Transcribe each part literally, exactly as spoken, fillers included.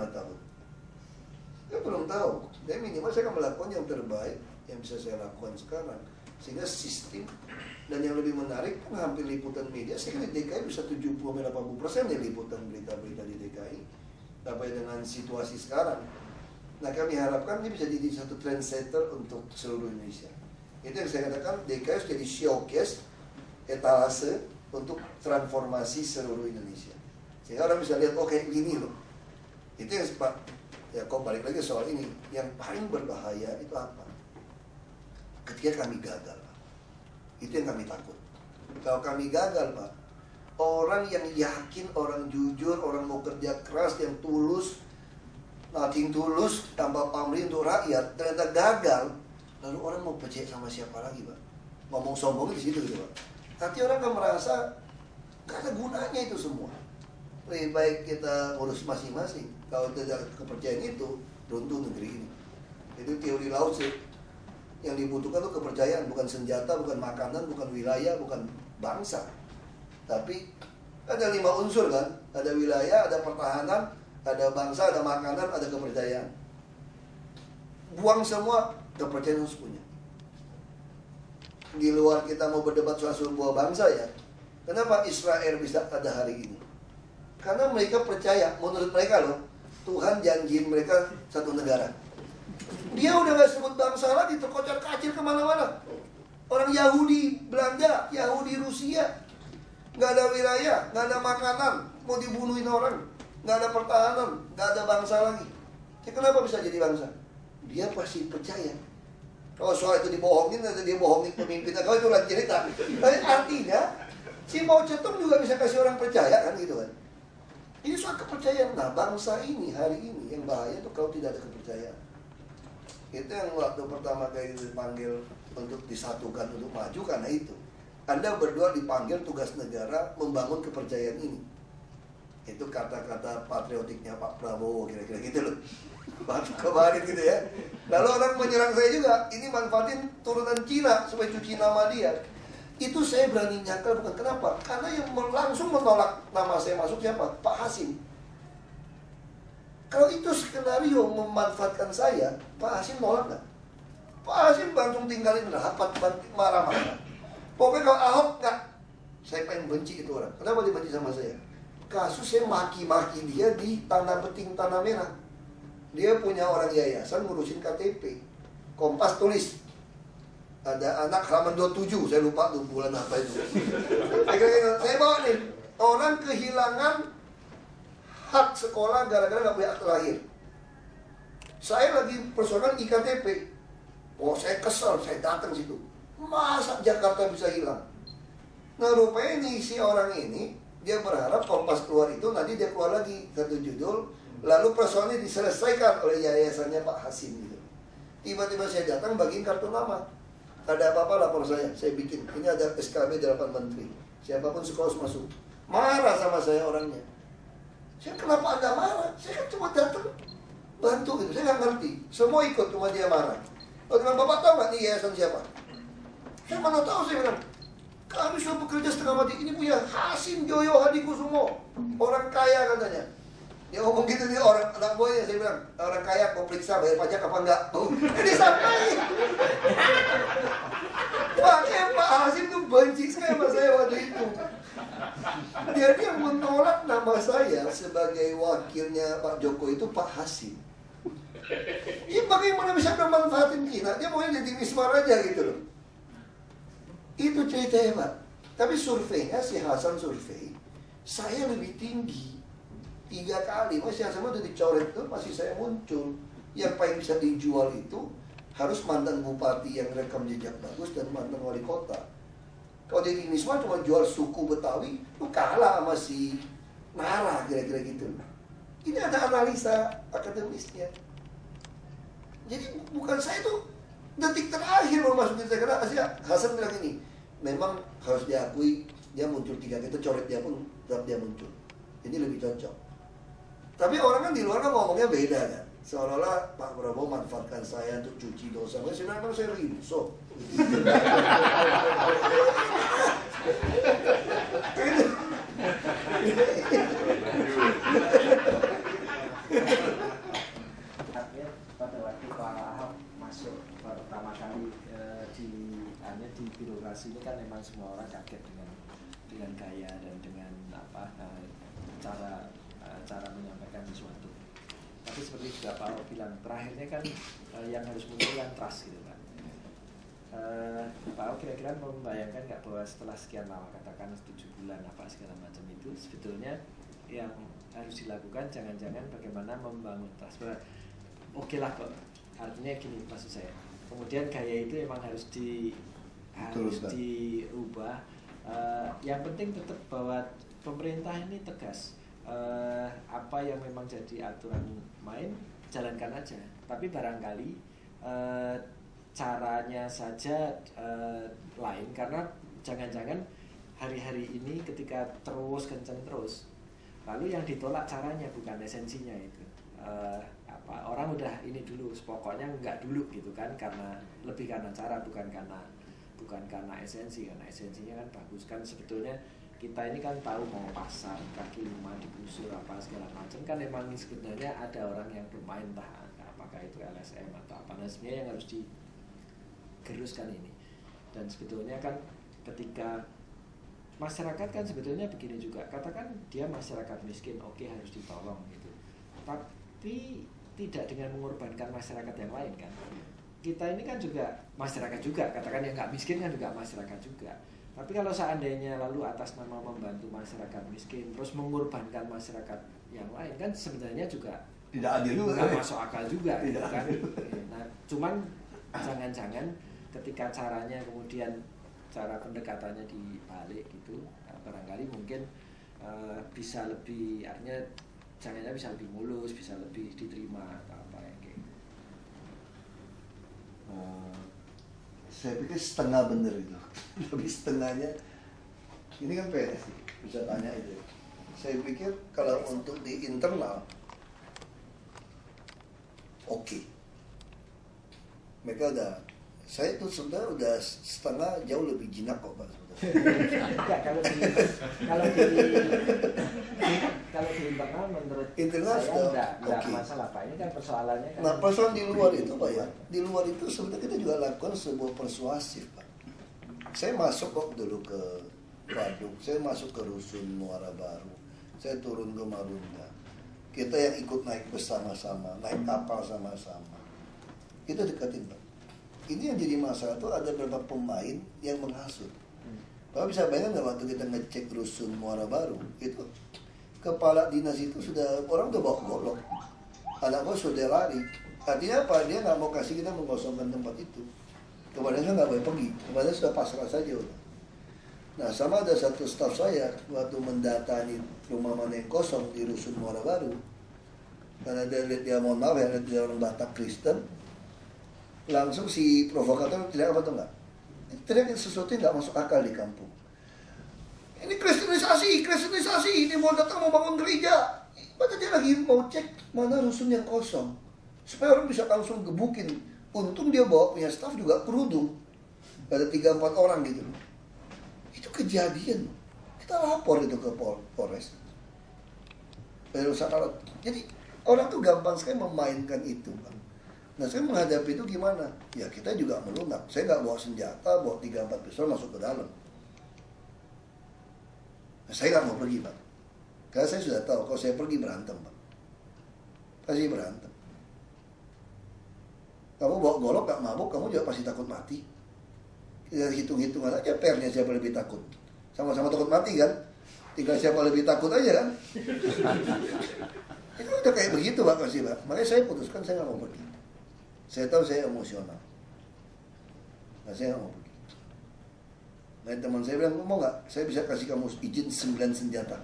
lima tahun. Saya belum tahu. Jadi minimal saya akan melakukan yang terbaik yang bisa saya lakukan sekarang. Sehingga sistem, dan yang lebih menarik kan hampir liputan media, sehingga di D K I bisa tujuh puluh sampai delapan puluh persen ya liputan berita-berita di D K I. Tapi dengan situasi sekarang, nah kami harapkan ini bisa jadi satu trendsetter untuk seluruh Indonesia. Itu yang saya katakan, D K I harus jadi showcase, etalase untuk transformasi seluruh Indonesia. Sehingga orang bisa lihat, oh kayak gini loh. Itu yang Pak Yakob, balik lagi soal ini, yang paling berbahaya itu apa? Ketika kami gagal, Pak. Itu yang kami takut. Kalau kami gagal, Pak, orang yang yakin, orang jujur, orang mau kerja keras, yang tulus, nothing tulus, tanpa pamrih untuk rakyat, ternyata gagal, lalu orang mau percaya sama siapa lagi, Pak? Ngomong sombong di situ, gitu, Pak. Nanti orang akan merasa nggak ada gunanya itu semua. Lebih baik kita urus masing-masing. Kalau tidak kepercayaan itu, runtuh negeri ini. Itu teori laut sih. Yang dibutuhkan itu kepercayaan, bukan senjata, bukan makanan, bukan wilayah, bukan bangsa. Tapi ada lima unsur kan, ada wilayah, ada pertahanan, ada bangsa, ada makanan, ada kepercayaan. Buang semua, kepercayaan harus punya. Di luar kita mau berdebat soal sebuah bangsa ya, kenapa Israel bisa ada hari ini? Karena mereka percaya, menurut mereka loh, Tuhan janjiin mereka satu negara. Dia udah gak sebut bangsa lagi, terkocar-kacir kemana-mana. Orang Yahudi Belanda, Yahudi Rusia. Gak ada wilayah, gak ada makanan, mau dibunuhin orang. Gak ada pertahanan, gak ada bangsa lagi. Ya kenapa bisa jadi bangsa? Dia pasti percaya. Kalau soal itu dibohongin, atau dia bohongin pemimpinnya, kalau itu lagi cerita. Tapi artinya, si Mao Zedong juga bisa kasih orang percaya kan gitu kan. Ini soal kepercayaan. Nah bangsa ini, hari ini, yang bahaya itu kalau tidak ada kepercayaan. Itu yang waktu pertama kali dipanggil untuk disatukan, untuk maju karena itu. Anda berdua dipanggil tugas negara membangun kepercayaan ini. Itu kata-kata patriotiknya Pak Prabowo, kira-kira gitu loh. Waktu kemarin gitu ya. Lalu orang menyerang saya juga, ini manfaatin turunan Cina supaya cuci nama dia. Itu saya berani nyangkal, bukan kenapa? Karena yang langsung menolak nama saya masuk siapa? Pak Hasim. Kalau itu skenario memanfaatkan saya, Pak Hasim nolak nggak? Pak Hasim langsung tinggalin rapat, marah-marah. Pokoknya kalau Ahok nggak, saya pengen benci itu orang. Kenapa dia benci sama saya? Kasus saya maki-maki dia di Tanah Peting, Tanah Merah. Dia punya orang yayasan ngurusin K T P. Kompas tulis. Ada anak halaman dua puluh tujuh, saya lupa tuh bulan apa itu. Saya bawa nih, orang kehilangan hak sekolah gara-gara nggak punya akte lahir. Saya lagi persoalan I K T P. Oh, saya kesel, saya datang situ. Masa Jakarta bisa hilang? Nah, rupanya nih si orang ini, dia berharap Kompas keluar itu, nanti dia keluar lagi satu judul, lalu persoalannya diselesaikan oleh yayasannya Pak Hasim gitu. Tiba-tiba saya datang bagiin kartu nama. Ada apa-apa lapor saya, saya bikin. Ini ada S K B delapan menteri. Siapapun sekolah masuk. Marah sama saya orangnya. Saya kenapa Anda marah? Saya kan cuma datang bantu gitu, saya nggak ngerti. Semua ikut, cuma dia marah. Kalau dengan Bapak tahu nggak nih yayasan siapa? Saya mana tahu, saya bilang. Kami sudah bekerja setengah mati, ini punya Hasim Joyo Hadikusumo. Orang kaya katanya. Dia ngomong gitu nih, orang anak buahnya, saya bilang. Orang kaya, kau periksa bayar pajak apa enggak? Ini sampai. Makanya Pak Hasim tuh benci sekali sama saya waktu itu. Dia dia menolak nama saya sebagai wakilnya Pak Jokowi itu Pak Hasim. Ini bagaimana bisa memanfaatin Cina? Dia maunya jadi mismar aja gitu loh. Itu ceritanya Pak. Tapi surveinya si Hasan survei, saya lebih tinggi tiga kali. Masih Hasan itu dicoret tuh masih saya muncul. Yang paling bisa dijual itu harus mantan bupati yang rekam jejak bagus dan mantan wali kota. Kalau jadi Misma cuma jual suku Betawi, lu kalah sama si Nara, kira-kira gitu. Ini ada analisa akademisnya. Jadi bukan saya tuh detik terakhir mau masuk berita karena Hasan bilang ini, memang harus diakui dia muncul tiga kita coret dia pun tetap dia muncul. Jadi lebih cocok. Tapi orang kan di luar kan ngomongnya beda kan. Seolah-olah Pak Prabowo manfaatkan saya untuk cuci dosa. Saya sebenarnya saya rinso. makanya di birokrasi ini kan memang semua orang kaget dengan dengan gaya dan dengan apa cara cara menyampaikan sesuatu. Tapi seperti juga Pak Awok bilang, terakhirnya kan yang harus muncul yang trust gitu kan. Uh, Pak Awok kira-kira membayangkan nggak bahwa setelah sekian lama, katakan tujuh bulan apa segala macam itu, sebetulnya yang harus dilakukan jangan-jangan bagaimana membangun trust. Oke lah kok, artinya gini maksud saya. Kemudian gaya itu emang harus di harus diubah. Uh, yang penting tetap bahwa pemerintah ini tegas. Uh, apa yang memang jadi aturan main, jalankan aja. Tapi barangkali uh, caranya saja uh, lain, karena jangan-jangan hari-hari ini ketika terus kenceng terus, lalu yang ditolak caranya bukan esensinya itu. Uh, apa orang udah ini dulu, pokoknya nggak dulu gitu kan, karena lebih karena cara bukan karena bukan karena esensi, karena esensinya kan bagus kan sebetulnya. Kita ini kan tahu mau pasar, kaki lima digusur apa segala macam kan emang sebenarnya ada orang yang bermain entah apakah itu L S M atau apa, nah sebenarnya yang harus digeruskan ini. Dan sebetulnya kan ketika masyarakat kan sebetulnya begini juga, katakan dia masyarakat miskin, oke harus ditolong gitu, tapi tidak dengan mengorbankan masyarakat yang lain kan. Kita ini kan juga masyarakat juga, katakan yang nggak miskin kan juga masyarakat juga. Tapi kalau seandainya lalu atas nama membantu masyarakat miskin terus mengorbankan masyarakat yang lain kan sebenarnya juga tidak adil, juga masuk akal juga tidak kan? Adil. Nah, cuman jangan-jangan ketika caranya kemudian cara pendekatannya dibalik gitu, barangkali mungkin uh, bisa lebih, artinya caranya bisa lebih mulus, bisa lebih diterima atau apa ya kayak gitu. Uh. Saya pikir setengah bener itu, tapi setengahnya ini kan P S bisa tanya itu. Saya pikir kalau untuk di internal, oke, okay. Mereka udah, saya itu sebenarnya udah setengah jauh lebih jinak kok Pak. Enggak, kalau di kalau di kalau di internal menurut internal saya enggak, enggak okay. Masalah Pak, ini kan persoalannya kan. Nah persoalan di luar itu Pak ya, di luar itu sebenarnya kita juga lakukan sebuah persuasif Pak. Saya masuk kok dulu ke Badung, saya masuk ke Rusun Muara Baru, saya turun ke Marunda. Kita yang ikut naik bersama-sama, naik kapal sama-sama, kita deketin Pak. Ini yang jadi masalah tuh ada beberapa pemain yang menghasut. Kalau bisa bayangkan nggak waktu kita ngecek Rusun Muara Baru itu, kepala dinas itu sudah orang udah bawa golok, anak gua sudah lari. Artinya apa? Dia nggak mau kasih kita mengosongkan tempat itu. Kemudian nggak boleh pergi, kemudian sudah pasrah saja. Nah sama ada satu staf saya waktu mendatangi rumah mana yang kosong di Rusun Muara Baru, karena dia lihat dia mohon maaf ya, dia orang Batak Kristen, langsung si provokator tidak apa tuh nggak? Teriakin sesuatu yang nggak masuk akal di kampung. Ini kristenisasi, kristenisasi, ini mau datang mau bangun gereja. Maka dia lagi mau cek mana rusun yang kosong supaya orang bisa langsung gebukin. Untung dia bawa punya staff juga kerudung, ada tiga empat orang gitu. Itu kejadian. Kita lapor itu ke Polres. Jadi orang tuh gampang sekali memainkan itu. Nah saya menghadapi itu gimana? Ya kita juga melunak. Saya nggak bawa senjata, bawa tiga empat pistol masuk ke dalam. Nah, saya nggak mau pergi Pak, karena saya sudah tahu kalau saya pergi berantem Pak, pasti berantem. Kamu bawa golok nggak mabuk, kamu juga pasti takut mati. Kita hitung-hitungan aja pernya siapa lebih takut. Sama-sama takut mati kan? Tinggal siapa lebih takut aja kan? Itu udah kayak begitu Pak pasti Pak. Makanya saya putuskan saya nggak mau pergi. Saya tahu saya emosional. Nah, saya nggak mau pergi. Nah, teman saya bilang, mau nggak? Saya bisa kasih kamu izin sembilan senjata.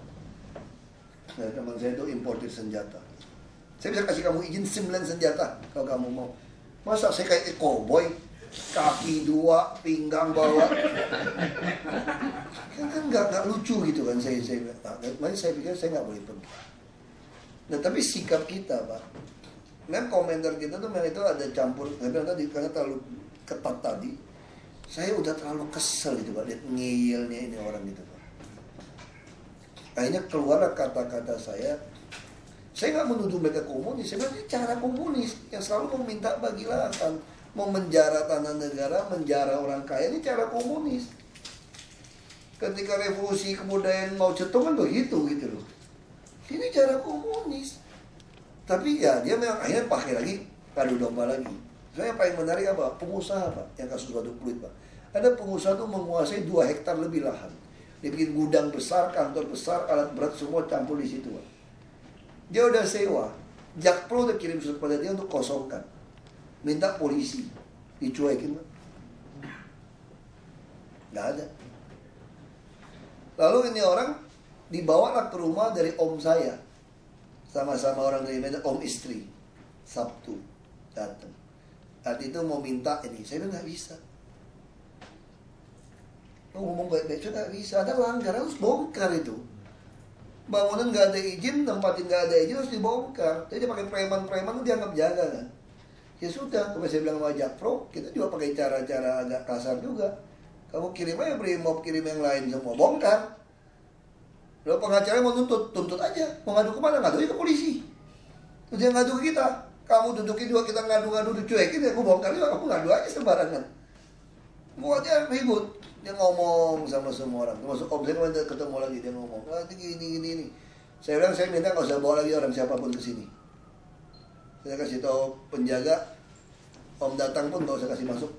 Nah, teman saya itu importir senjata. Saya bisa kasih kamu izin sembilan senjata kalau kamu mau. Masa saya kayak cowboy, kaki dua, pinggang bawah. Kan kan nggak nggak lucu gitu kan saya saya. Makanya saya pikir saya nggak boleh pergi. Nah, tapi sikap kita, Pak. Memang komentar kita tuh memang itu ada campur, karena tadi karena terlalu ketat tadi, saya udah terlalu kesel gitu Pak, lihat ngeyelnya ini orang gitu Pak. Akhirnya keluar kata-kata saya, saya nggak menuduh mereka komunis, sebenarnya cara komunis yang selalu meminta bagi lahan, memenjara tanah negara, menjara orang kaya, ini cara komunis. Ketika revolusi kemudian mau cetung kan begitu gitu loh. Ini cara komunis. Tapi ya dia memang akhirnya pakai lagi kadu domba lagi. Soalnya yang paling menarik apa? Pengusaha Pak, yang kasus batu kulit Pak. Ada pengusaha itu menguasai dua hektar lebih lahan. Dia bikin gudang besar, kantor besar, alat berat semua campur di situ Pak. Dia udah sewa. Jakpro udah kirim surat pada dia untuk kosongkan. Minta polisi. Dicuekin Pak. Nggak ada. Lalu ini orang dibawalah ke rumah dari om saya. Sama-sama orang dari Medan, om istri. Sabtu datang. Tadi itu mau minta ini, saya bilang nggak bisa. Lo ngomong baik-baik, saya nggak bisa. Ada langgar, harus bongkar itu. Bangunan nggak ada izin, tempatin nggak ada izin, harus dibongkar. Jadi dia pakai preman-preman, dianggap jaga kan. Ya sudah, kalau saya bilang sama Jakpro, kita juga pakai cara-cara agak kasar juga. Kamu kirim aja Brimob, kirim yang lain semua, bongkar. Lalu pengacara mau tuntut, tuntut aja. Mau ngadu kemana? Ngadunya ke polisi. Terus dia ngadu ke kita. Kamu dudukin juga, kita ngadu-ngadu, dicuekin, ya aku bongkar juga, kamu ngadu aja sembarangan. Pokoknya ribut. Dia ngomong sama semua orang. Termasuk om saya ketemu lagi, dia ngomong, ah, gini, gini, gini. Saya bilang, saya minta nggak usah bawa lagi orang siapapun ke sini. Saya kasih tahu penjaga, om datang pun nggak usah kasih masuk.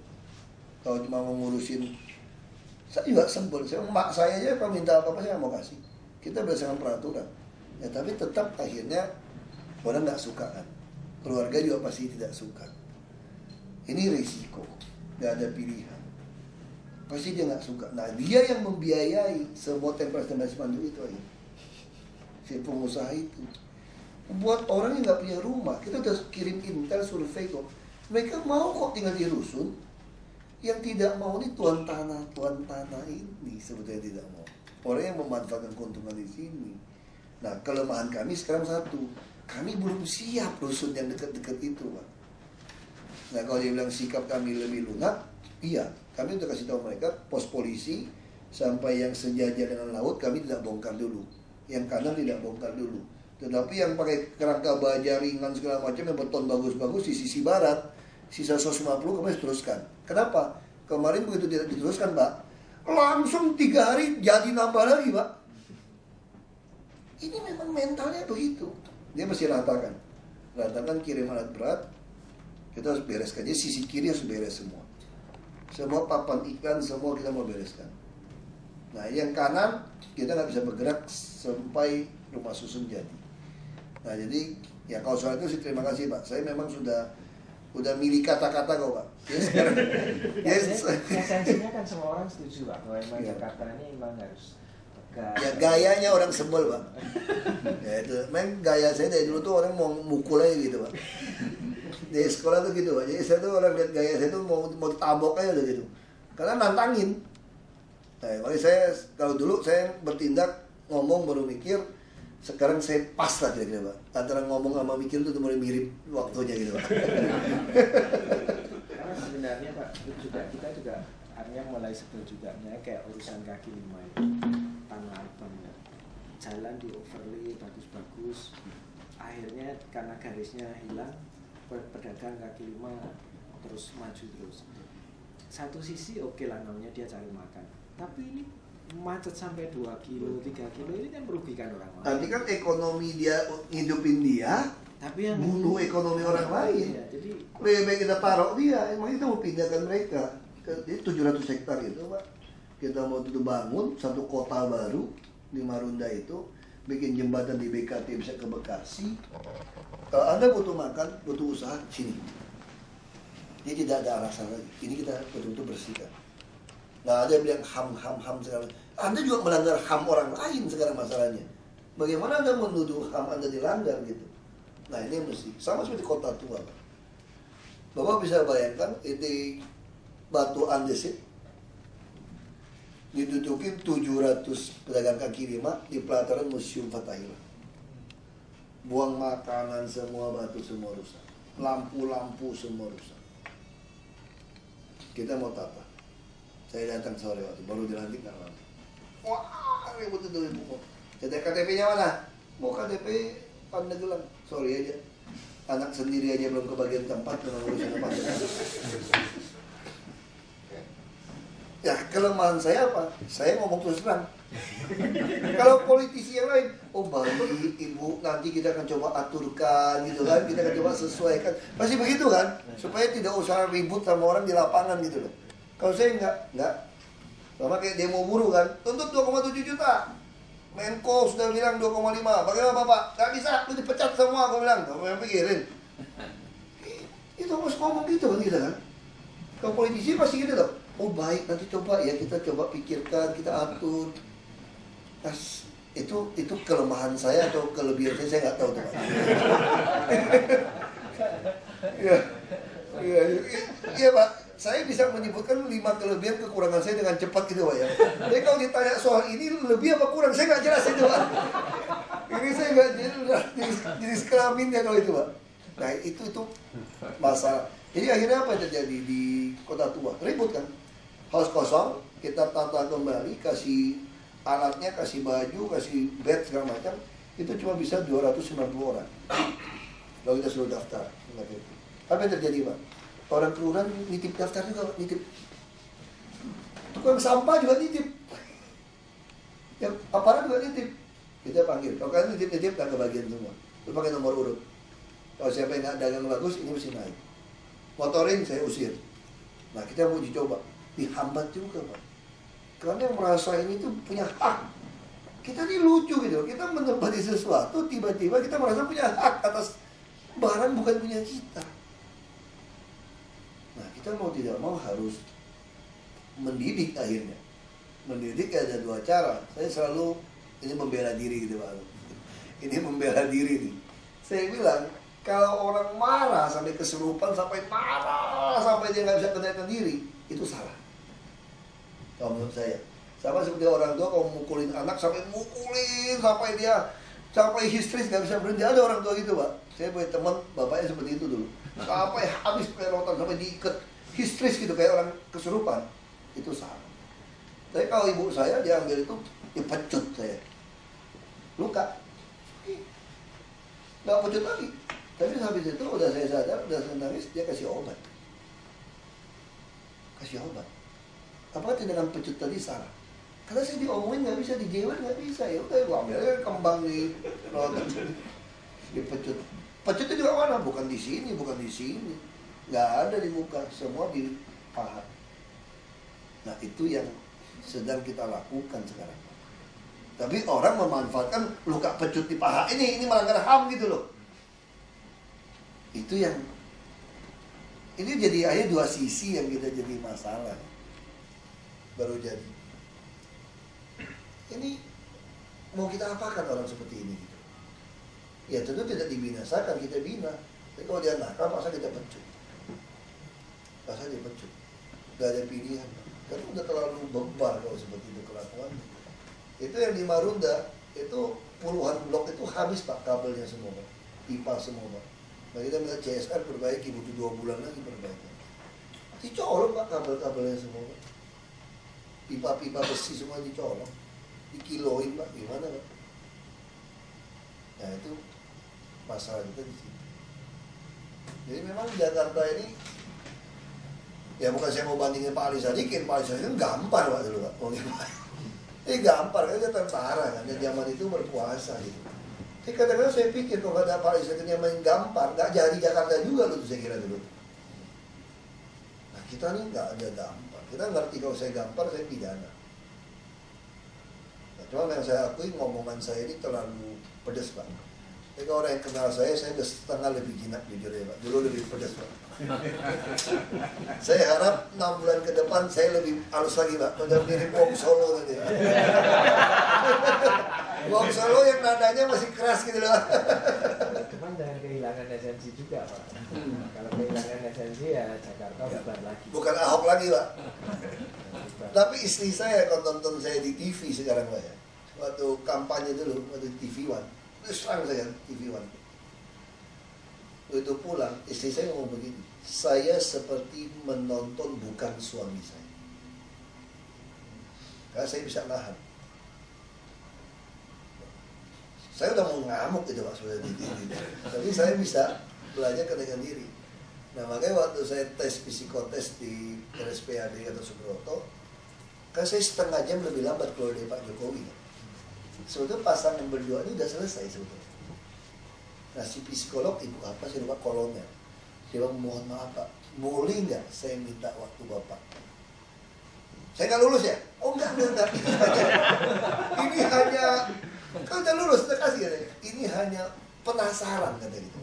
Kalau cuma mau ngurusin, saya juga sempur, saya emak saya aja kalau minta apa-apa saya mau kasih. Kita berdasarkan peraturan. Ya tapi tetap akhirnya orang nggak suka kan. Keluarga juga pasti tidak suka. Ini risiko, nggak ada pilihan. Pasti dia nggak suka. Nah dia yang membiayai semua temperas-temperas pandu itu aja. Si pengusaha itu. Buat orang yang nggak punya rumah, kita udah kirim intel survei kok. Mereka mau kok tinggal di rusun. Yang tidak mau ini tuan tanah, tuan tanah ini sebetulnya tidak mau. Orang yang memanfaatkan keuntungan di sini. Nah kelemahan kami sekarang satu, kami belum siap rusun yang dekat-dekat itu Pak. Nah kalau dia bilang sikap kami lebih lunak, iya, kami udah kasih tahu mereka pos polisi sampai yang sejajar dengan laut kami tidak bongkar dulu, yang kanan tidak bongkar dulu. Tetapi yang pakai kerangka baja ringan segala macam yang beton bagus-bagus di sisi barat, sisa seratus lima puluh kemarin diteruskan. Kenapa? Kemarin begitu tidak diteruskan Pak, langsung tiga hari jadi nambah lagi Pak. Ini memang mentalnya begitu. Dia mesti ratakan. Ratakan kirim alat berat. Kita harus bereskan. Jadi sisi kiri harus beres semua. Semua papan ikan, semua kita mau bereskan. Nah yang kanan kita nggak bisa bergerak sampai rumah susun jadi. Nah jadi ya kalau soal itu sih terima kasih Pak. Saya memang sudah udah milih kata-kata kok Pak. Ya sekarang ya, esensinya kan semua orang setuju Pak, bahwa emang Jakarta ini emang harus tegak. Ya gayanya orang sebel Pak. Ya itu, memang gaya saya dari dulu tuh orang mau mukul aja gitu Pak. Di sekolah tuh gitu Pak, jadi saya tuh orang lihat gaya saya tuh mau mau tabok aja udah gitu. Karena nantangin. Nah makanya saya, kalau dulu saya bertindak, ngomong baru mikir. Sekarang saya pas lah kira-kira Pak. Antara ngomong sama mikir itu mulai mirip waktunya gitu Pak. Karena sebenarnya Pak, juga, kita juga akhirnya mulai sebel juga. Kayak urusan kaki lima itu. Tanah abang ya. Jalan di overlay, bagus-bagus. Akhirnya karena garisnya hilang, pedagang kaki lima terus maju terus. Satu sisi oke lah namanya dia cari makan. Tapi ini macet sampai dua kilo, tiga kilo ini kan merugikan orang lain. Tapi kan ekonomi dia ngidupin dia, tapi yang bunuh ekonomi orang lain. Iya, jadi lebih baik kita taruh dia, emang kita mau pindahkan mereka. Jadi tujuh ratus hektar itu Pak, kita mau itu bangun satu kota baru di Marunda itu, bikin jembatan di B K T bisa ke Bekasi. Kalau Anda butuh makan, butuh usaha sini. Jadi tidak ada alasan lagi. Ini kita betul-betul bersihkan. Nah, ada yang bilang ham-ham-ham segala. Anda juga melanggar ham orang lain sekarang masalahnya. Bagaimana Anda menuduh ham Anda dilanggar gitu? Nah, ini mesti sama seperti kota tua. Bapak bisa bayangkan ini batu andesit didudukin tujuh ratus pedagang kaki lima di pelataran Museum Fatahila. Buang makanan semua, batu semua rusak. Lampu-lampu semua rusak. Kita mau tata. Saya datang sore waktu baru dilantik kan lama. Wah, ribut itu ibu kok. Jadi K T P-nya mana? Mau K T P Pandeglang. Sorry aja. anak sendiri aja belum kebagian tempat dengan urusan tempat. Ya kelemahan saya apa? Saya ngomong terus terang. Kalau politisi yang lain, oh bagi ibu nanti kita akan coba aturkan gitu kan, kita akan coba sesuaikan, pasti begitu kan, supaya tidak usah ribut sama orang di lapangan gitu loh. Kalau saya enggak, enggak. Sama kayak demo buruh kan, tuntut dua koma tujuh juta. Menko sudah bilang dua koma lima. Bagaimana Bapak? Gak bisa, itu dipecat semua. Aku bilang, kamu yang pikirin. Itu harus ngomong gitu kan kita kan. Kalau politisi pasti gitu loh. Oh baik, nanti coba ya, kita coba pikirkan, kita atur. Nah, itu itu kelemahan saya atau kelebihan saya, saya nggak tahu teman. ya, ya, ya, ya Pak. Saya bisa menyebutkan lima kelebihan kekurangan saya dengan cepat gitu Pak ya. Jadi kalau ditanya soal ini lebih apa kurang, saya nggak jelas itu Pak. Ini saya nggak jelas jenis kelaminnya kalau itu Pak. Nah itu itu masalah. Jadi akhirnya apa yang terjadi di Kota Tua? Ribut kan? House kosong, kita tata kembali, kasih alatnya, kasih baju, kasih bed segala macam. Itu cuma bisa dua ratus sembilan puluh orang. Lalu kita suruh daftar. Apa yang terjadi Pak? Orang kelurahan nitip daftar juga, nitip. Tukang sampah juga nitip. Yang aparat juga nitip. Kita panggil. Kalau kalian nitip-nitip, nggak kebagian semua. Lu pakai nomor urut. Kalau siapa yang nggak dagang bagus, ini mesti naik. Motorin saya usir. Nah, kita mau uji coba. Dihambat juga, Pak. Karena yang merasa ini tuh punya hak. Kita ini lucu gitu. Kita menempati sesuatu, tiba-tiba kita merasa punya hak atas barang bukan punya kita. Nah, kita mau tidak mau harus mendidik akhirnya. Mendidik ada dua cara. Saya selalu, ini membela diri gitu Pak. Ini membela diri nih. Saya bilang, kalau orang marah sampai kesurupan, sampai marah, sampai dia nggak bisa kendalikan diri, itu salah. Kalau menurut saya. Sama seperti orang tua kalau mukulin anak, sampai mukulin, sampai dia, sampai histeris nggak bisa berhenti. Ada orang tua gitu Pak. Saya punya teman, bapaknya seperti itu dulu. Sampai habis pelotan, sampai diikat histeris gitu, kayak orang kesurupan. Itu salah. Tapi kalau ibu saya, dia ambil itu, dia pecut saya. Luka. Nggak pecut lagi. Tapi habis itu, udah saya sadar, udah saya nangis, dia kasih obat. Kasih obat. Apakah tindakan pecut tadi salah? Karena saya diomongin nggak bisa, dijewel nggak bisa. Ya udah, gue ambilnya kembang di pelotan. Dia pecut. Pecutnya juga mana? Bukan di sini, bukan di sini. Nggak ada di muka, semua di paha. Nah itu yang sedang kita lakukan sekarang. Tapi orang memanfaatkan luka pecut di paha ini, ini melanggar H A M gitu loh. Itu yang, ini jadi aja dua sisi yang kita jadi masalah. Baru jadi. Ini mau kita apakan orang seperti ini? Ya tentu tidak dibinasakan, kita bina. Tapi kalau dia nakal, masa kita pecut. Masa dia pecut. Gak ada pilihan. Karena udah terlalu bebar kalau seperti itu kelakuan. Itu yang di Marunda, itu puluhan blok itu habis Pak, kabelnya semua Pak. Pipa semua Pak. Nah kita minta C S R perbaiki, butuh dua bulan lagi perbaiki. Dicolong Pak, kabel-kabelnya semua Pak. Pipa-pipa besi semua dicolong. Dikiloin Pak, gimana Pak? Nah itu masalah kita di situ. Jadi memang Jakarta ini, ya bukan saya mau bandingin Pak Ali Sadikin, Pak Ali Sadikin gampar Pak dulu Pak. Ini gampar, kan dia tentara kan, dia zaman itu berpuasa gitu. Jadi kadang-kadang saya pikir kalau ada Pak Ali Sadikin yang main gampar, nggak jadi Jakarta juga loh saya kira dulu. Nah kita nih nggak ada gampar, kita ngerti kalau saya gampar saya pidana. Nah, cuma yang saya akui ngomongan saya ini terlalu pedas Pak. Jadi kalau orang yang kenal saya, saya udah setengah lebih jinak jujur ya Pak. Dulu lebih pedas Pak. Saya harap enam bulan ke depan saya lebih halus lagi Pak. Udah mirip Wong Solo tadi. Wong Solo yang nadanya masih keras gitu loh. Cuman jangan kehilangan esensi juga Pak. Hmm. Kalau kehilangan esensi ya Jakarta ya. Bukan lagi. Bukan Ahok lagi Pak. Tapi istri saya kalau nonton saya di T V sekarang Pak ya. Waktu kampanye dulu, waktu T V One. Terus terang saya, T V One. Itu pulang, istri saya ngomong begini, saya seperti menonton bukan suami saya. Karena saya bisa nahan. Saya udah mau ngamuk gitu Pak, sebenarnya. Tapi saya bisa belanja kenaikan diri. Nah makanya waktu saya tes psikotest di R S P A D atau Subroto, kan saya setengah jam lebih lambat keluar dari Pak Jokowi. Sebetulnya pasangan berdua ini udah selesai sebetulnya. Nah si psikolog ibu apa saya lupa kolonnya, dia bilang mohon maaf Pak, boleh nggak saya minta waktu Bapak? Saya nggak lulus ya? Oh enggak, enggak, ini hanya, kalau udah lulus, terkasih katanya. Ini hanya penasaran kata gitu.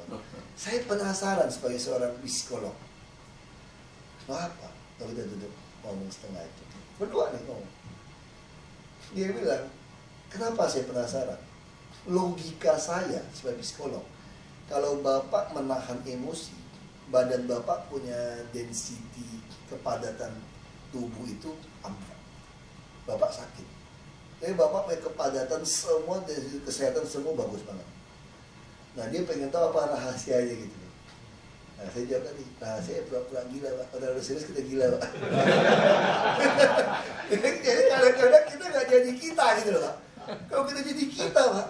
Saya penasaran sebagai seorang psikolog. Kenapa? Kalau kita duduk ngomong setengah itu, berdua nih ngomong. Dia bilang, kenapa saya penasaran? Logika saya sebagai psikolog, kalau Bapak menahan emosi, badan Bapak punya density kepadatan tubuh itu ambruk, Bapak sakit. Tapi Bapak punya kepadatan semua, dari kesehatan semua bagus banget. Nah dia pengen tahu apa rahasianya gitu. Nah saya jawab tadi, rahasianya pura-pura gila Pak, padahal serius kita gila Pak. Jadi kadang-kadang kita nggak jadi kita gitu loh Pak. Kalau kita jadi kita Pak,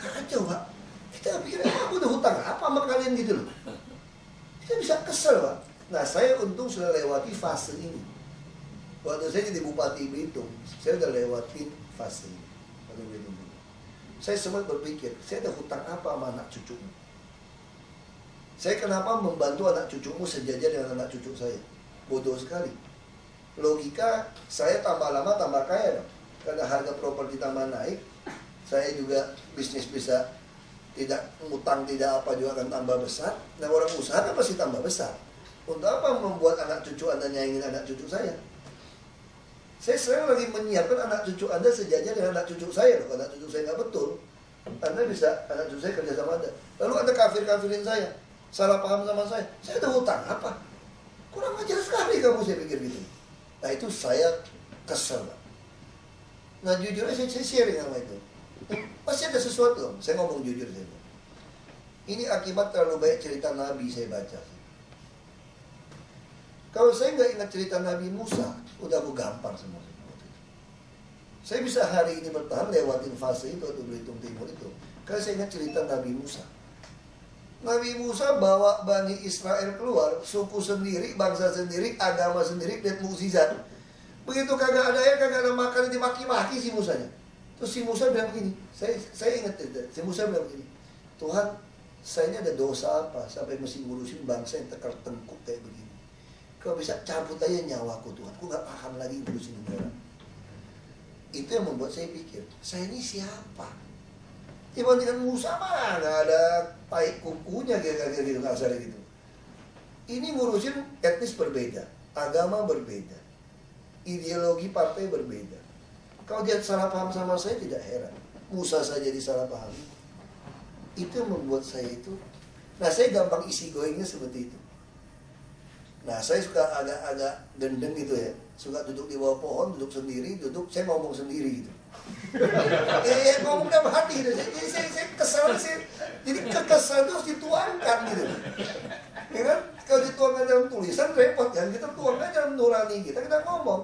kacau Pak. Kita pikir aku udah hutang apa sama kalian gitu loh. Kita bisa kesel Pak. Nah saya untung sudah lewati fase ini. Waktu saya jadi Bupati Belitung, saya udah lewatin fase ini. Saya sempat berpikir, saya ada hutang apa sama anak cucumu? Saya kenapa membantu anak cucumu sejajar dengan anak cucu saya? Bodoh sekali. Logika saya tambah lama tambah kaya dong. Karena harga properti tambah naik, saya juga bisnis bisa tidak ngutang tidak apa juga akan tambah besar. Nah orang usaha kan pasti tambah besar. Untuk apa membuat anak cucu Anda nyaingin anak cucu saya? Saya sekarang lagi menyiapkan anak cucu Anda sejajar dengan anak cucu saya. Kalau anak cucu saya nggak betul, Anda bisa, anak cucu saya kerja sama Anda. Lalu Anda kafir-kafirin saya, salah paham sama saya. Saya ada hutang apa? Kurang ajar sekali kamu, saya pikir gitu. Nah itu saya kesel. Nah jujurnya saya, saya sharing sama itu. Pasti ada sesuatu dong, saya ngomong jujur saja. Ini akibat terlalu banyak cerita Nabi saya baca. Kalau saya nggak ingat cerita Nabi Musa, udah aku gampar semua. Saya bisa hari ini bertahan lewatin fase itu atau Belitung Timur itu, karena saya ingat cerita Nabi Musa. Nabi Musa bawa Bani Israel keluar, suku sendiri, bangsa sendiri, agama sendiri, dan mukjizat. Begitu kagak ada air, kagak ada makan, dimaki-maki si Musanya. Terus si Musa bilang begini, saya, saya ingat cerita, si Musa bilang begini, Tuhan, saya ini ada dosa apa sampai mesti ngurusin bangsa yang tekar tengkuk kayak begini. Kau bisa cabut aja nyawaku Tuhan, aku gak paham lagi ngurusin orang. Itu yang membuat saya pikir, saya ini siapa? Dibandingkan Musa mah gak ada tai kukunya kira-kira gitu, kasar gitu. Ini ngurusin etnis berbeda, agama berbeda, ideologi partai berbeda. Kalau dia salah paham sama saya tidak heran, Musa saja disalah paham. Itu yang membuat saya itu, nah saya gampang isi goingnya seperti itu. Nah saya suka agak-agak dendeng gitu ya, suka duduk di bawah pohon, duduk sendiri, duduk saya ngomong sendiri gitu. Ya, ya ngomong dalam hati gitu, jadi saya, saya kesal, saya, jadi kekesan itu harus dituangkan gitu. Ya kan, kalau dituangkan dalam tulisan repot kan, kita tuangkan dalam nurani kita, kita ngomong.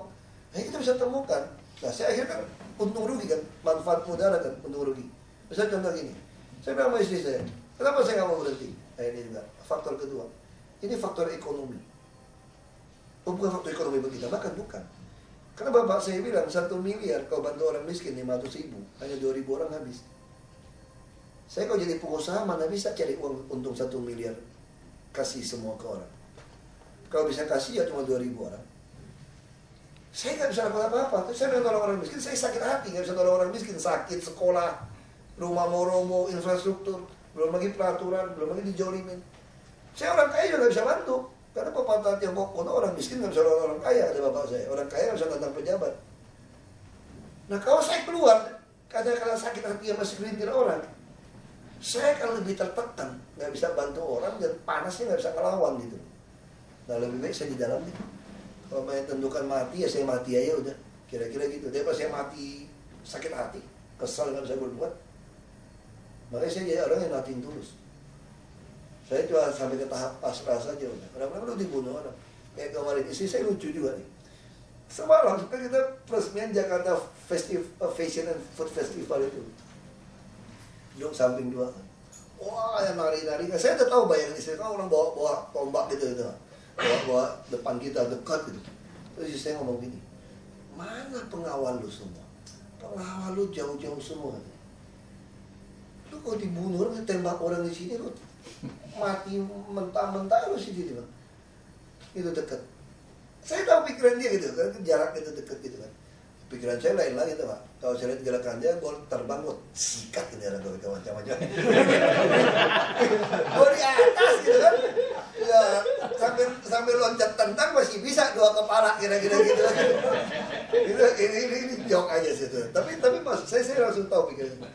Nah kita bisa temukan, nah saya akhirnya kan untung rugi kan, manfaat mudarat kan, untung rugi. Misalnya contoh gini, saya bilang sama istri saya, kenapa saya nggak mau berhenti? Nah ini juga, faktor kedua, ini faktor ekonomi. Oh, bukan faktor ekonomi bagi kita, bahkan bukan. Karena bapak saya bilang, satu miliar kalau bantu orang miskin, lima ratus ribu, hanya dua ribu orang habis. Saya kalau jadi pengusaha, mana bisa cari uang untung satu miliar, kasih semua ke orang. Kalau bisa kasih, ya cuma dua ribu orang. Saya nggak bisa lakukan apa-apa, saya nggak tolong orang miskin, saya sakit hati, nggak bisa tolong orang miskin, sakit, sekolah, rumah moromo, infrastruktur, belum lagi peraturan, belum lagi dijolimin. Saya orang kaya juga nggak bisa bantu. Karena pepatah Tiongkok kono, orang miskin nggak bisa orang kaya, ada bapak saya. Orang kaya nggak bisa tantang pejabat. Nah kalau saya keluar, kadang-kadang sakit hati yang masih gelintir orang, saya akan lebih tertekan, nggak bisa bantu orang dan panasnya nggak bisa ngelawan gitu. Nah lebih baik saya di dalam gitu. Kalau main tentukan mati ya saya mati aja udah, kira-kira gitu. Daripada saya mati sakit hati, kesal nggak bisa berbuat. Makanya saya jadi orang yang nating tulus. Saya cuma sampai ke tahap pas-pas aja udah. Kadang-kadang udah dibunuh orang. Kayak kemarin istri saya lucu juga nih. Semalam kan kita peresmian Jakarta Festive, Fashion and Food Festival itu. Duduk samping dua. Wah, yang lari-lari. Saya udah tahu bayangin istri kan orang bawa bawa tombak gitu gitu. Bawa bawa depan kita dekat gitu. Terus istri saya ngomong gini, mana pengawal lu semua? Pengawal lu jauh-jauh semua. Lu kalau dibunuh, lu tembak orang di sini, lu mati mentah-mentah lu sendiri bang. Itu dekat. Saya tahu pikiran dia gitu, karena jarak itu dekat gitu kan. Pikiran saya lain lagi tuh pak. Kalau saya lihat gerakan dia, gue terbang, gue sikat ini ada gue macam-macam. Gue di atas gitu kan, ya sambil sambil loncat tentang masih bisa dua kepala kira-kira gitu. Itu ini ini, ini jok aja sih tuh. Tapi tapi mas, saya saya langsung tahu pikirannya.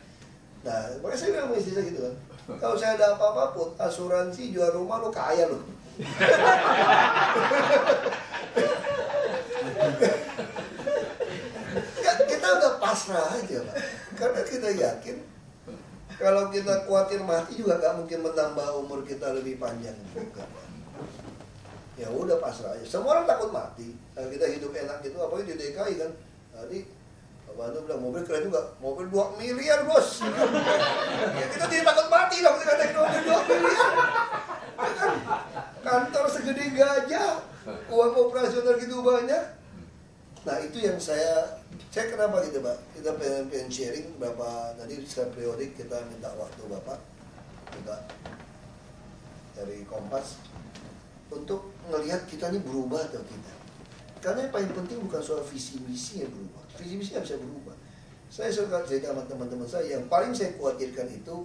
Nah, makanya saya bilang istri saya gitu kan. Kalau saya ada apa-apa pun, asuransi jual rumah lo kaya lo. Pasrah aja pak, karena kita yakin kalau kita khawatir mati juga gak mungkin menambah umur kita lebih panjang juga. Ya udah pasrah aja, semua orang takut mati. Nah, kita hidup enak gitu, apalagi di D K I kan. Tadi Pak Bantu bilang mobil keren juga, mobil dua miliar bos. Ya kita tidak takut mati dong, kita naik mobil dua miliar kan? Kantor segede gajah, uang operasional gitu banyak. Nah itu yang saya, saya kenapa gitu Pak, kita pengen, pengen sharing Bapak, tadi secara periodik kita minta waktu Bapak, minta dari Kompas, untuk melihat kita ini berubah atau tidak. Karena yang paling penting bukan soal visi-misi yang berubah, visi-misi yang bisa berubah. Saya suka cerita sama teman-teman saya, yang paling saya khawatirkan itu,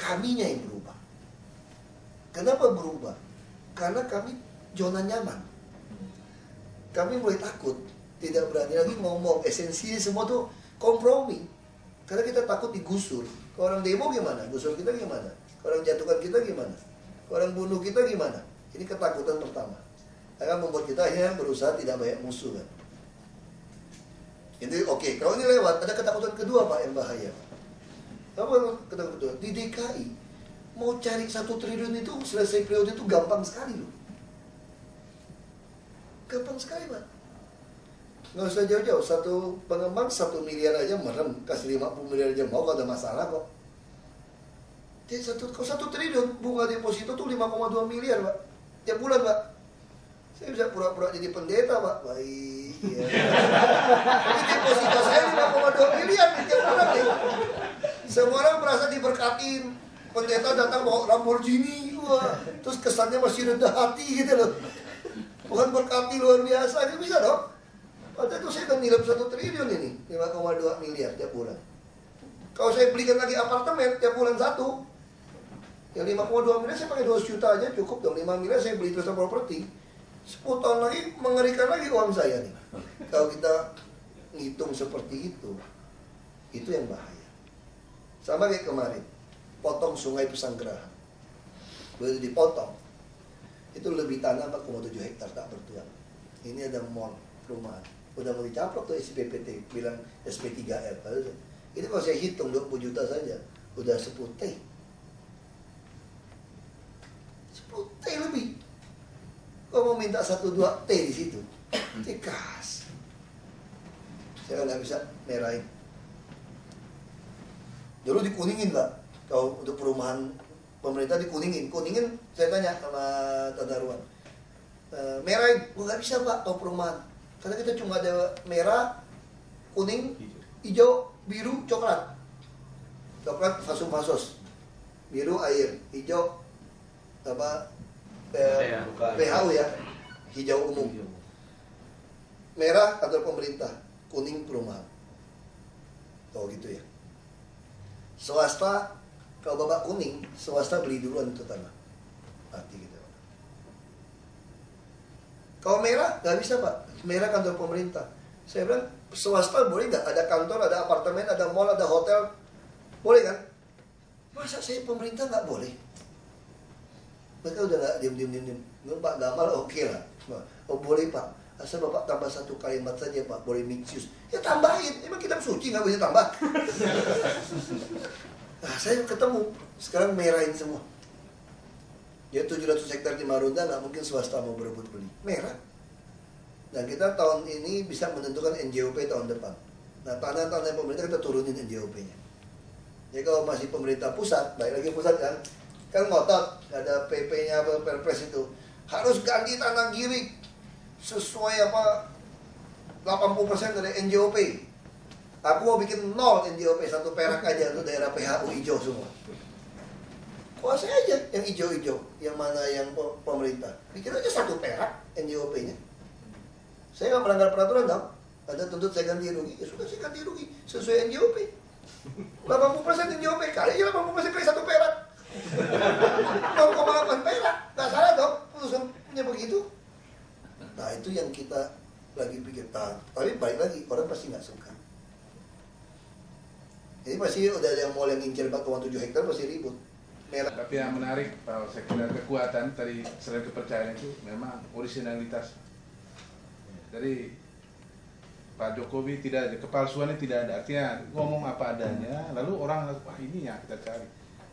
kaminya yang berubah. Kenapa berubah? Karena kami zona nyaman. Kami mulai takut, tidak berani lagi ngomong, esensinya semua tuh kompromi. Karena kita takut digusur. Kalau orang demo gimana? Gusur kita gimana? Kalau orang jatuhkan kita gimana? Kalau orang bunuh kita gimana? Ini ketakutan pertama. Akan membuat kita akhirnya berusaha tidak banyak musuh kan. Jadi oke, okay. Kalau ini lewat, ada ketakutan kedua Pak yang bahaya. Apa ketakutan kedua? Di D K I, mau cari satu triliun itu selesai periode itu gampang sekali loh. Gampang sekali Pak, nggak usah jauh-jauh, satu pengembang satu miliar aja merem, kasih lima puluh miliar aja mau, gak ada masalah kok. Jadi satu, kalau satu triliun bunga deposito tuh lima koma dua miliar Pak, tiap bulan Pak. Saya bisa pura-pura jadi pendeta Pak, baik ya. Tapi deposito saya lima koma dua miliar nih, tiap bulan nih. Semua orang merasa diberkatin, pendeta datang bawa Lamborghini, wah. Terus kesannya masih rendah hati gitu loh. Bukan berkati luar biasa, ini bisa dong. Padahal itu saya udah nilai satu triliun ini, lima koma dua miliar tiap bulan. Kalau saya belikan lagi apartemen tiap bulan satu, ya lima koma dua miliar saya pakai dua ratus juta aja cukup dong. lima miliar saya beli terus properti. sepuluh tahun lagi mengerikan lagi uang saya nih. Kalau kita ngitung seperti itu, itu yang bahaya. Sama kayak kemarin, potong sungai Pesanggerahan. Begitu dipotong, itu lebih tanah empat koma tujuh hektar tak bertuan. Ini ada mall perumahan. Udah mau dicaplok tuh S P P T, bilang S P tiga R. Ini kalau saya hitung dua puluh juta saja, udah sepuluh T. sepuluh T lebih. Kalau mau minta satu dua T di situ, cikas. Saya nggak bisa merahin. Dulu dikuningin Pak, kalau untuk perumahan pemerintah dikuningin, kuningin saya tanya sama Tata Ruang, e, merah, gue gak bisa Pak, tau perumahan, karena kita cuma ada merah, kuning, hijau, biru, coklat, coklat fasum-fasos, biru air, hijau apa eh, P H U ya, hijau umum, merah kantor pemerintah, kuning perumahan, oh gitu ya, swasta. Kalau Bapak kuning, swasta beli duluan itu tanah. Mati gitu. Kalau merah, nggak bisa Pak. Merah kantor pemerintah. Saya bilang, swasta boleh nggak? Ada kantor, ada apartemen, ada mall, ada hotel. Boleh kan? Masa saya pemerintah nggak boleh? Mereka udah nggak diem-diem-diem. Pak Gamal oke okay lah. Oh boleh Pak. Asal Bapak tambah satu kalimat saja Pak. Boleh mix use. Ya tambahin. Emang kitab suci nggak boleh tambah? Nah, saya ketemu, sekarang merahin semua. Ya tujuh ratus hektar di Marunda, nggak mungkin swasta mau berebut beli. Merah. Dan kita tahun ini bisa menentukan N J O P tahun depan. Nah, tanah-tanah pemerintah kita turunin N J O P-nya. Jadi kalau masih pemerintah pusat, baik lagi pusat kan, kan ngotot, ada P P-nya atau Perpres itu, harus ganti tanah girik sesuai apa delapan puluh persen dari N J O P. Aku mau bikin nol N J O P, satu perak aja untuk daerah P H U hijau semua. Kuasai aja yang hijau-hijau, yang mana yang pemerintah. Bikin aja satu perak N J O P-nya. Saya nggak melanggar peraturan dong. Ada tuntut saya ganti rugi, ya sudah saya ganti rugi sesuai N J O P. delapan puluh persen N J O P, kali aja delapan puluh persen kali satu perak. nol koma delapan perak, nggak salah dong putusannya begitu. Nah itu yang kita lagi pikirkan, tapi balik lagi orang pasti nggak suka. Jadi pasti udah ada yang mau yang ngincer empat koma tujuh hektar pasti ribut. Merah. Tapi yang menarik kalau saya kira kekuatan dari selain kepercayaan itu memang originalitas. Jadi Pak Jokowi tidak ada kepalsuannya, tidak ada, artinya ngomong apa adanya, lalu orang wah ini yang kita cari.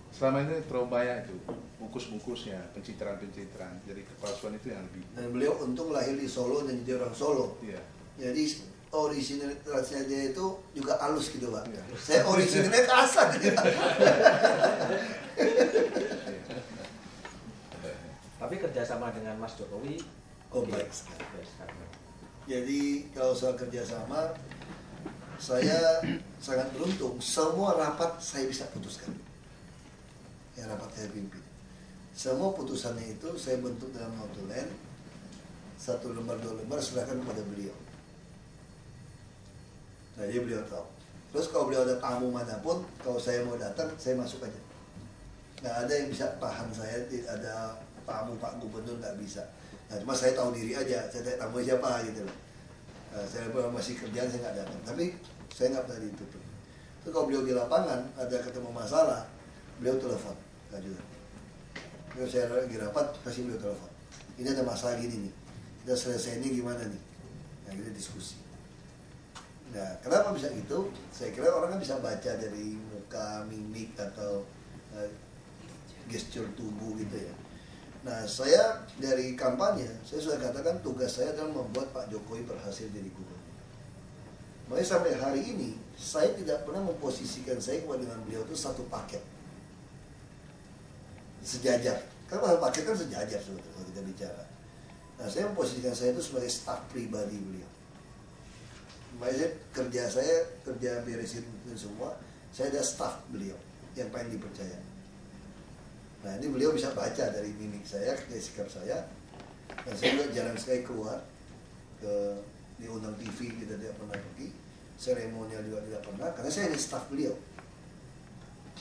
Selama ini terlalu banyak itu bungkus-bungkusnya, pencitraan-pencitraan, jadi kepalsuan itu yang lebih. Dan beliau untung lahir di Solo dan jadi orang Solo. Iya. Jadi originalitasnya dia itu juga halus gitu Pak. Iya. Saya originalnya kasar. Gitu. Tapi kerjasama dengan Mas Jokowi kompleks. Jadi kalau soal kerjasama, saya sangat beruntung. Semua rapat saya bisa putuskan. Ya, rapat saya pimpin. Semua putusannya itu saya bentuk dalam notulen, satu lembar dua lembar serahkan kepada beliau. Nah, jadi beliau tahu. Terus kalau beliau ada tamu manapun, kalau saya mau datang, saya masuk aja. Nggak ada yang bisa tahan saya, tidak ada tamu Pak Gubernur nggak bisa. Nah, cuma saya tahu diri aja, saya tidak tahu siapa gitu loh. Nah, saya masih kerjaan saya nggak datang, tapi saya nggak pernah ditutup. Terus kalau beliau di lapangan ada ketemu masalah, beliau telepon, nggak juga. Beliau saya lagi rapat, kasih beliau telepon. Ini ada masalah gini nih, kita selesainya gimana nih? Nah, kita diskusi. Nah, kenapa bisa gitu? Saya kira orang kan bisa baca dari muka, mimik, atau uh, gestur tubuh gitu ya. Nah, saya dari kampanye, saya sudah katakan tugas saya adalah membuat Pak Jokowi berhasil jadi gubernur. Makanya sampai hari ini, saya tidak pernah memposisikan saya dengan beliau itu satu paket. Sejajar, karena paket kan sejajar sebetulnya kalau kita bicara. Nah, saya memposisikan saya itu sebagai staf pribadi beliau. Makanya kerja saya, kerja beresin itu semua, saya ada staf beliau yang paling dipercaya. Nah, ini beliau bisa baca dari mimik saya, dari sikap saya. Dan saya juga jarang sekali keluar ke diundang T V, kita tidak pernah pergi. Seremonial juga tidak pernah, karena saya ada staf beliau.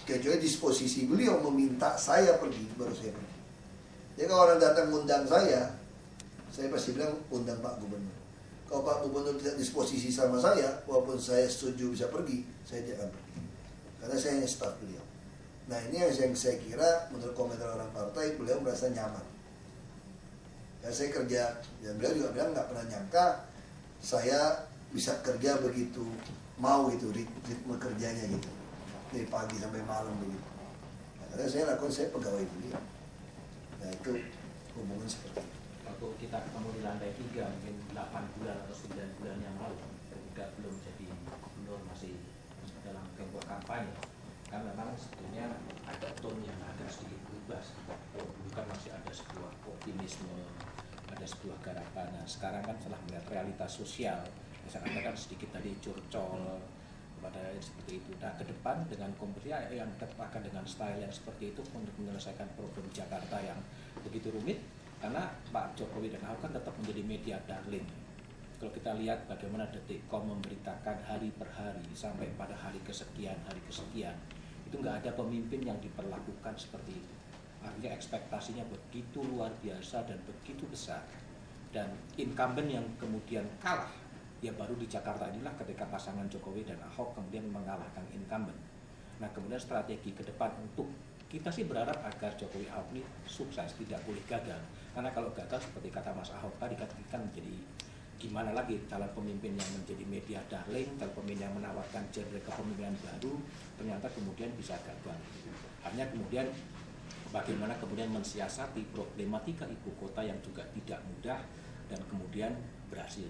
Kecuali disposisi beliau meminta saya pergi, baru saya pergi. Jadi kalau orang datang undang saya, saya pasti bilang undang Pak Gubernur. Kalau Pak Gubernur tidak disposisi sama saya, walaupun saya setuju bisa pergi, saya tidak akan pergi. Karena saya hanya staf beliau. Nah ini yang saya kira menurut komentar orang partai, beliau merasa nyaman. Dan saya kerja, dan beliau juga bilang nggak pernah nyangka saya bisa kerja begitu mau gitu, ritme kerjanya gitu. Dari pagi sampai malam begitu. Nah, karena saya lakukan, saya pegawai beliau. Nah itu hubungan seperti itu. Waktu kita ketemu di lantai tiga, mungkin delapan bulan atau sembilan bulan yang lalu, ketika belum jadi gubernur masih dalam tempo kampanye, kan memang sebetulnya ada tone yang agak sedikit berubah. Bukan masih ada sebuah optimisme, ada sebuah garapan. Nah, sekarang kan setelah melihat realitas sosial, saya katakan sedikit tadi curcol, pada seperti itu. Nah, ke depan dengan kompetisi yang terpakai dengan style yang seperti itu untuk menyelesaikan problem Jakarta yang begitu rumit, karena Pak Jokowi dan Ahok kan tetap menjadi media darling. Kalau kita lihat bagaimana Detikcom memberitakan hari per hari sampai pada hari kesekian, hari kesekian, itu nggak ada pemimpin yang diperlakukan seperti itu. Artinya ekspektasinya begitu luar biasa dan begitu besar. Dan incumbent yang kemudian kalah, ya baru di Jakarta inilah ketika pasangan Jokowi dan Ahok kemudian mengalahkan incumbent. Nah kemudian strategi ke depan untuk kita sih berharap agar Jokowi Ahok ini sukses, tidak boleh gagal. Karena kalau gagal seperti kata Mas Ahok tadi, kan menjadi gimana lagi calon pemimpin yang menjadi media darling, calon pemimpin yang menawarkan genre kepemimpinan baru, ternyata kemudian bisa gagal. Hanya kemudian bagaimana kemudian mensiasati problematika ibu kota yang juga tidak mudah dan kemudian berhasil.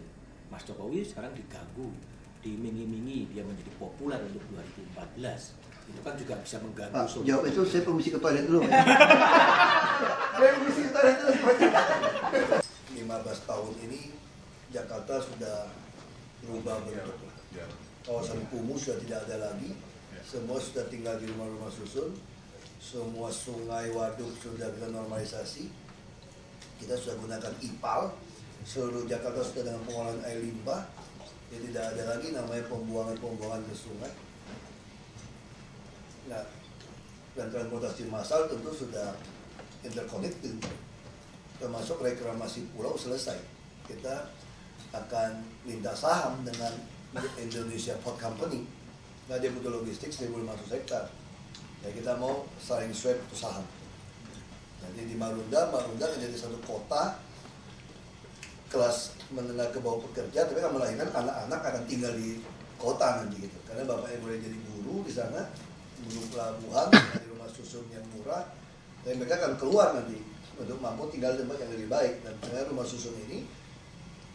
Mas Jokowi sekarang diganggu, dimingi-mingi, dia menjadi populer untuk dua ribu empat belas. itu kan juga bisa mengganggu. Pak, jawab itu saya permisi ke toilet dulu. Saya permisi ke toilet dulu. lima belas tahun ini Jakarta sudah berubah bentuk. Kawasan kumuh sudah tidak ada lagi. Semua sudah tinggal di rumah-rumah susun. Semua sungai, waduk sudah dinormalisasi. Kita sudah gunakan I P A L. Seluruh Jakarta sudah dengan pengolahan air limbah. Jadi tidak ada lagi namanya pembuangan-pembuangan ke sungai. Nah, dan transportasi massal tentu sudah interconnected. Termasuk reklamasi pulau selesai. Kita akan lintas saham dengan Indonesia Port Company. Nah, dia butuh logistik seribu lima ratus hektar. Ya, kita mau saling swap ke saham. Jadi di Marunda, Marunda menjadi satu kota kelas menengah ke bawah pekerja, tapi kan melahirkan anak-anak akan tinggal di kota nanti gitu. Karena bapaknya boleh jadi guru di sana, guru pelabuhan, di rumah susun yang murah, dan mereka akan keluar nanti untuk mampu tinggal di tempat yang lebih baik. Dan karena rumah susun ini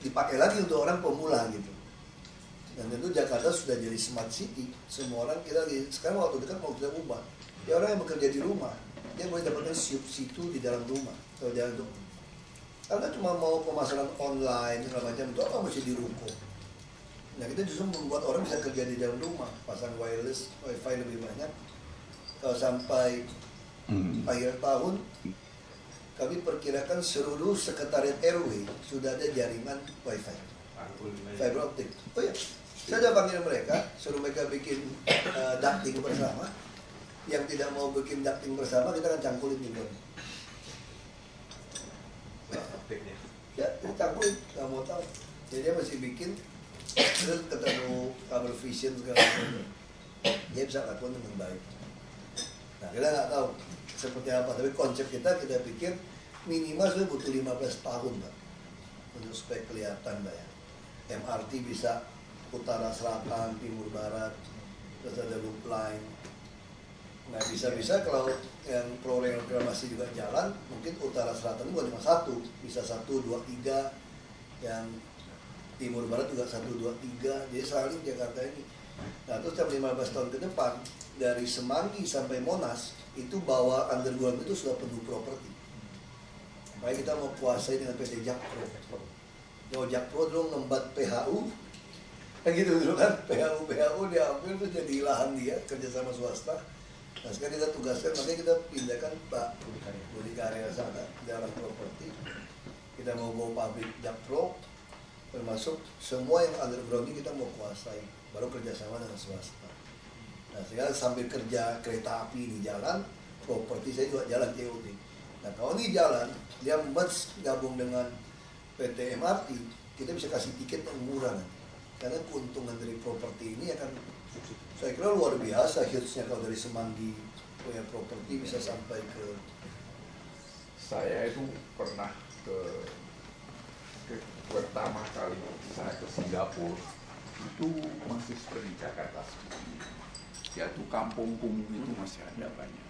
dipakai lagi untuk orang pemula gitu. Dan tentu Jakarta sudah jadi smart city. Semua orang kita di, sekarang waktu dekat mau kita ubah. Ya, orang yang bekerja di rumah, dia boleh dapatkan subsidi di dalam rumah. Kalau dia untuk, karena cuma mau pemasaran online segala macam itu apa mesti di ruko. Nah, kita justru membuat orang bisa kerja di dalam rumah, pasang wireless, wifi lebih banyak. Kalau sampai hmm. akhir tahun, kami perkirakan seluruh sekretariat R W sudah ada jaringan wifi, fiber optik. Oh ya. Saya sudah panggil mereka, suruh mereka bikin uh, ducting bersama. Yang tidak mau bikin ducting bersama, kita akan cangkulin juga. Ya, kita cangkulin, nggak mau tahu. Jadi dia masih bikin, terus ketemu kabel vision segala macam. Dia bisa lakukan dengan baik. Nah, kita nggak tahu seperti apa, tapi konsep kita, kita pikir minimal sudah butuh lima belas tahun, Pak. Untuk supaya kelihatan, Pak ya. M R T bisa utara, selatan, timur, barat, terus ada loop line. Nah, bisa-bisa kalau yang pro reklamasi juga jalan, mungkin utara selatan bukan cuma satu, bisa satu, dua, tiga, yang timur barat juga satu, dua, tiga, jadi saling Jakarta ini. Nah, terus setiap lima belas tahun ke depan, dari Semanggi sampai Monas, itu bawah underground itu sudah penuh properti. Makanya kita mau kuasai dengan P T Jakpro. Kalau Jakpro dulu ngembat P H U, kan gitu dulu kan, P H U P H U dia ambil terus jadi lahan dia kerja sama swasta. Nah, sekarang kita tugaskan, makanya kita pindahkan Pak Budi Karya sana, dalam properti. Kita mau bawa pabrik Jakpro, termasuk semua yang underground ini kita mau kuasai, baru kerjasama dengan swasta. Nah, sekarang sambil kerja kereta api di jalan, properti saya juga jalan T O T. Nah, kalau ini jalan, dia merge gabung dengan P T M R T, kita bisa kasih tiket yang murah nanti. Karena keuntungan dari properti ini akan, saya kira luar biasa hitsnya kalau dari Semanggi punya properti bisa sampai ke. Saya itu pernah ke, ke pertama kali saya ke Singapura itu masih seperti Jakarta, yaitu kampung kumuh itu masih ada banyak.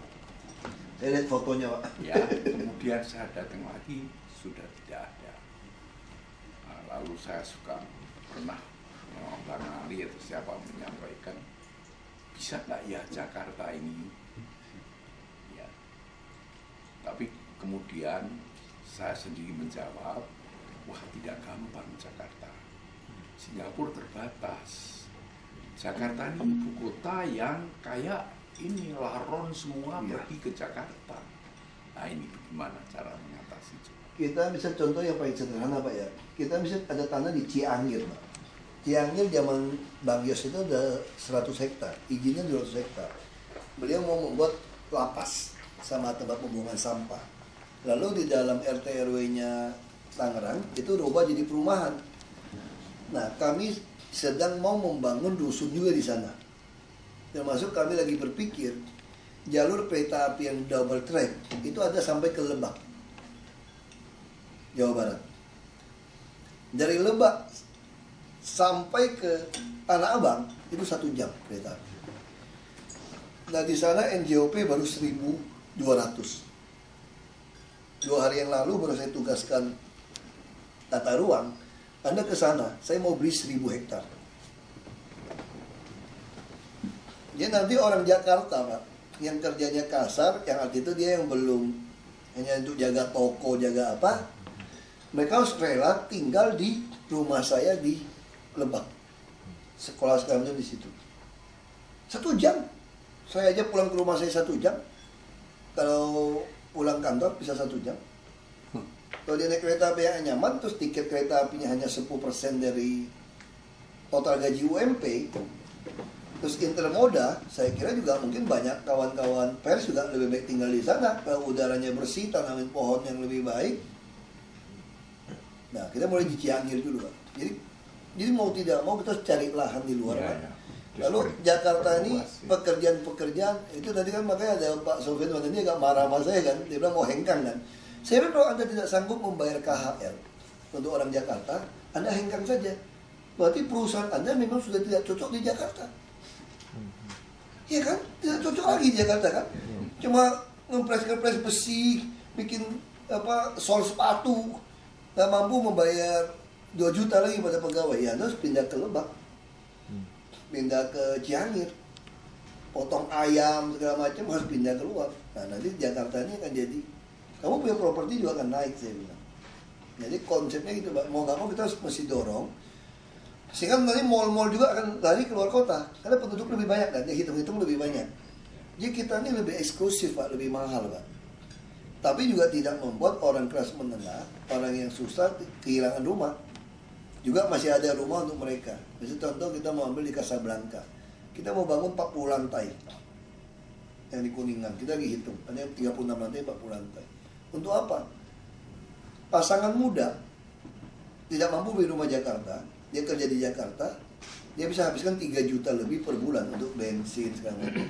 Saya lihat fotonya, Pak. Ya, kemudian saya datang lagi sudah tidak ada. Lalu saya suka pernah Bang Ali atau siapa menyampaikan, bisa nggak ya Jakarta ini ya. Tapi kemudian saya sendiri menjawab, wah tidak gampang Jakarta, Singapura terbatas, Jakarta ini ibu kota yang kayak ini laron semua ya. Pergi ke Jakarta. Nah, ini bagaimana cara mengatasi itu? Kita bisa contoh yang paling sederhana, Pak ya. Kita bisa ada tanah di Cianjur, Pak. Cianjur zaman Bang Yos itu ada seratus hektar, izinnya dua ratus hektar. Beliau mau membuat lapas sama tempat pembuangan sampah. Lalu di dalam R T R W-nya Tangerang itu rubah jadi perumahan. Nah, kami sedang mau membangun dusun juga di sana. Termasuk kami lagi berpikir jalur kereta api yang double track itu ada sampai ke Lebak, Jawa Barat. Dari Lebak sampai ke Tanah Abang itu satu jam kereta. Nah, di sana N J O P baru seribu dua ratus. Dua hari yang lalu baru saya tugaskan tata ruang. Anda ke sana, saya mau beli seribu hektar. Jadi nanti orang Jakarta, Pak, yang kerjanya kasar, yang arti itu dia yang belum, hanya untuk jaga toko, jaga apa, mereka harus rela tinggal di rumah saya di Lebak. Sekolah sekarang di situ. Satu jam. Saya aja pulang ke rumah saya satu jam. Kalau pulang kantor bisa satu jam. Kalau dia naik kereta api yang nyaman, terus tiket kereta apinya hanya sepuluh persen dari total gaji U M P, terus intermoda, saya kira juga mungkin banyak kawan-kawan pers juga lebih baik tinggal di sana. Kalau udaranya bersih, tanamin pohon yang lebih baik. Nah, kita mulai di Cianjur dulu, Pak. Jadi, jadi mau tidak mau kita harus cari lahan di luar, ya, Pak. Ya. Lalu Jakarta ini pekerjaan-pekerjaan, itu tadi kan makanya ada Pak Sofian waktu ini agak marah sama saya kan, dia bilang mau hengkang kan. Saya bilang kalau Anda tidak sanggup membayar K H R untuk orang Jakarta, Anda hengkang saja. Berarti perusahaan Anda memang sudah tidak cocok di Jakarta. Iya kan? Tidak cocok lagi di Jakarta kan? Cuma ngepres-ngepres besi, bikin apa sol sepatu, nggak mampu membayar dua juta lagi pada pegawai, ya terus pindah ke Lebak, pindah ke Cianjur, potong ayam segala macam harus pindah keluar. Nah nanti Jakarta ini akan jadi, kamu punya properti juga akan naik, saya bilang. Jadi konsepnya gitu, Pak. Mau nggak mau kita harus mesti dorong, sehingga nanti mal-mal juga akan lari keluar kota, karena penduduk lebih banyak kan, ya hitung-hitung lebih banyak. Jadi kita ini lebih eksklusif, Pak, lebih mahal, Pak. Tapi juga tidak membuat orang kelas menengah, orang yang susah kehilangan rumah. Juga masih ada rumah untuk mereka. Misalnya contoh kita mau ambil di Casablanca. Kita mau bangun empat puluh lantai. Yang di Kuningan, kita lagi hitung. Ada yang tiga puluh enam lantai, empat puluh lantai. Untuk apa? Pasangan muda, tidak mampu beli rumah Jakarta, dia kerja di Jakarta, dia bisa habiskan tiga juta lebih per bulan untuk bensin segala macam.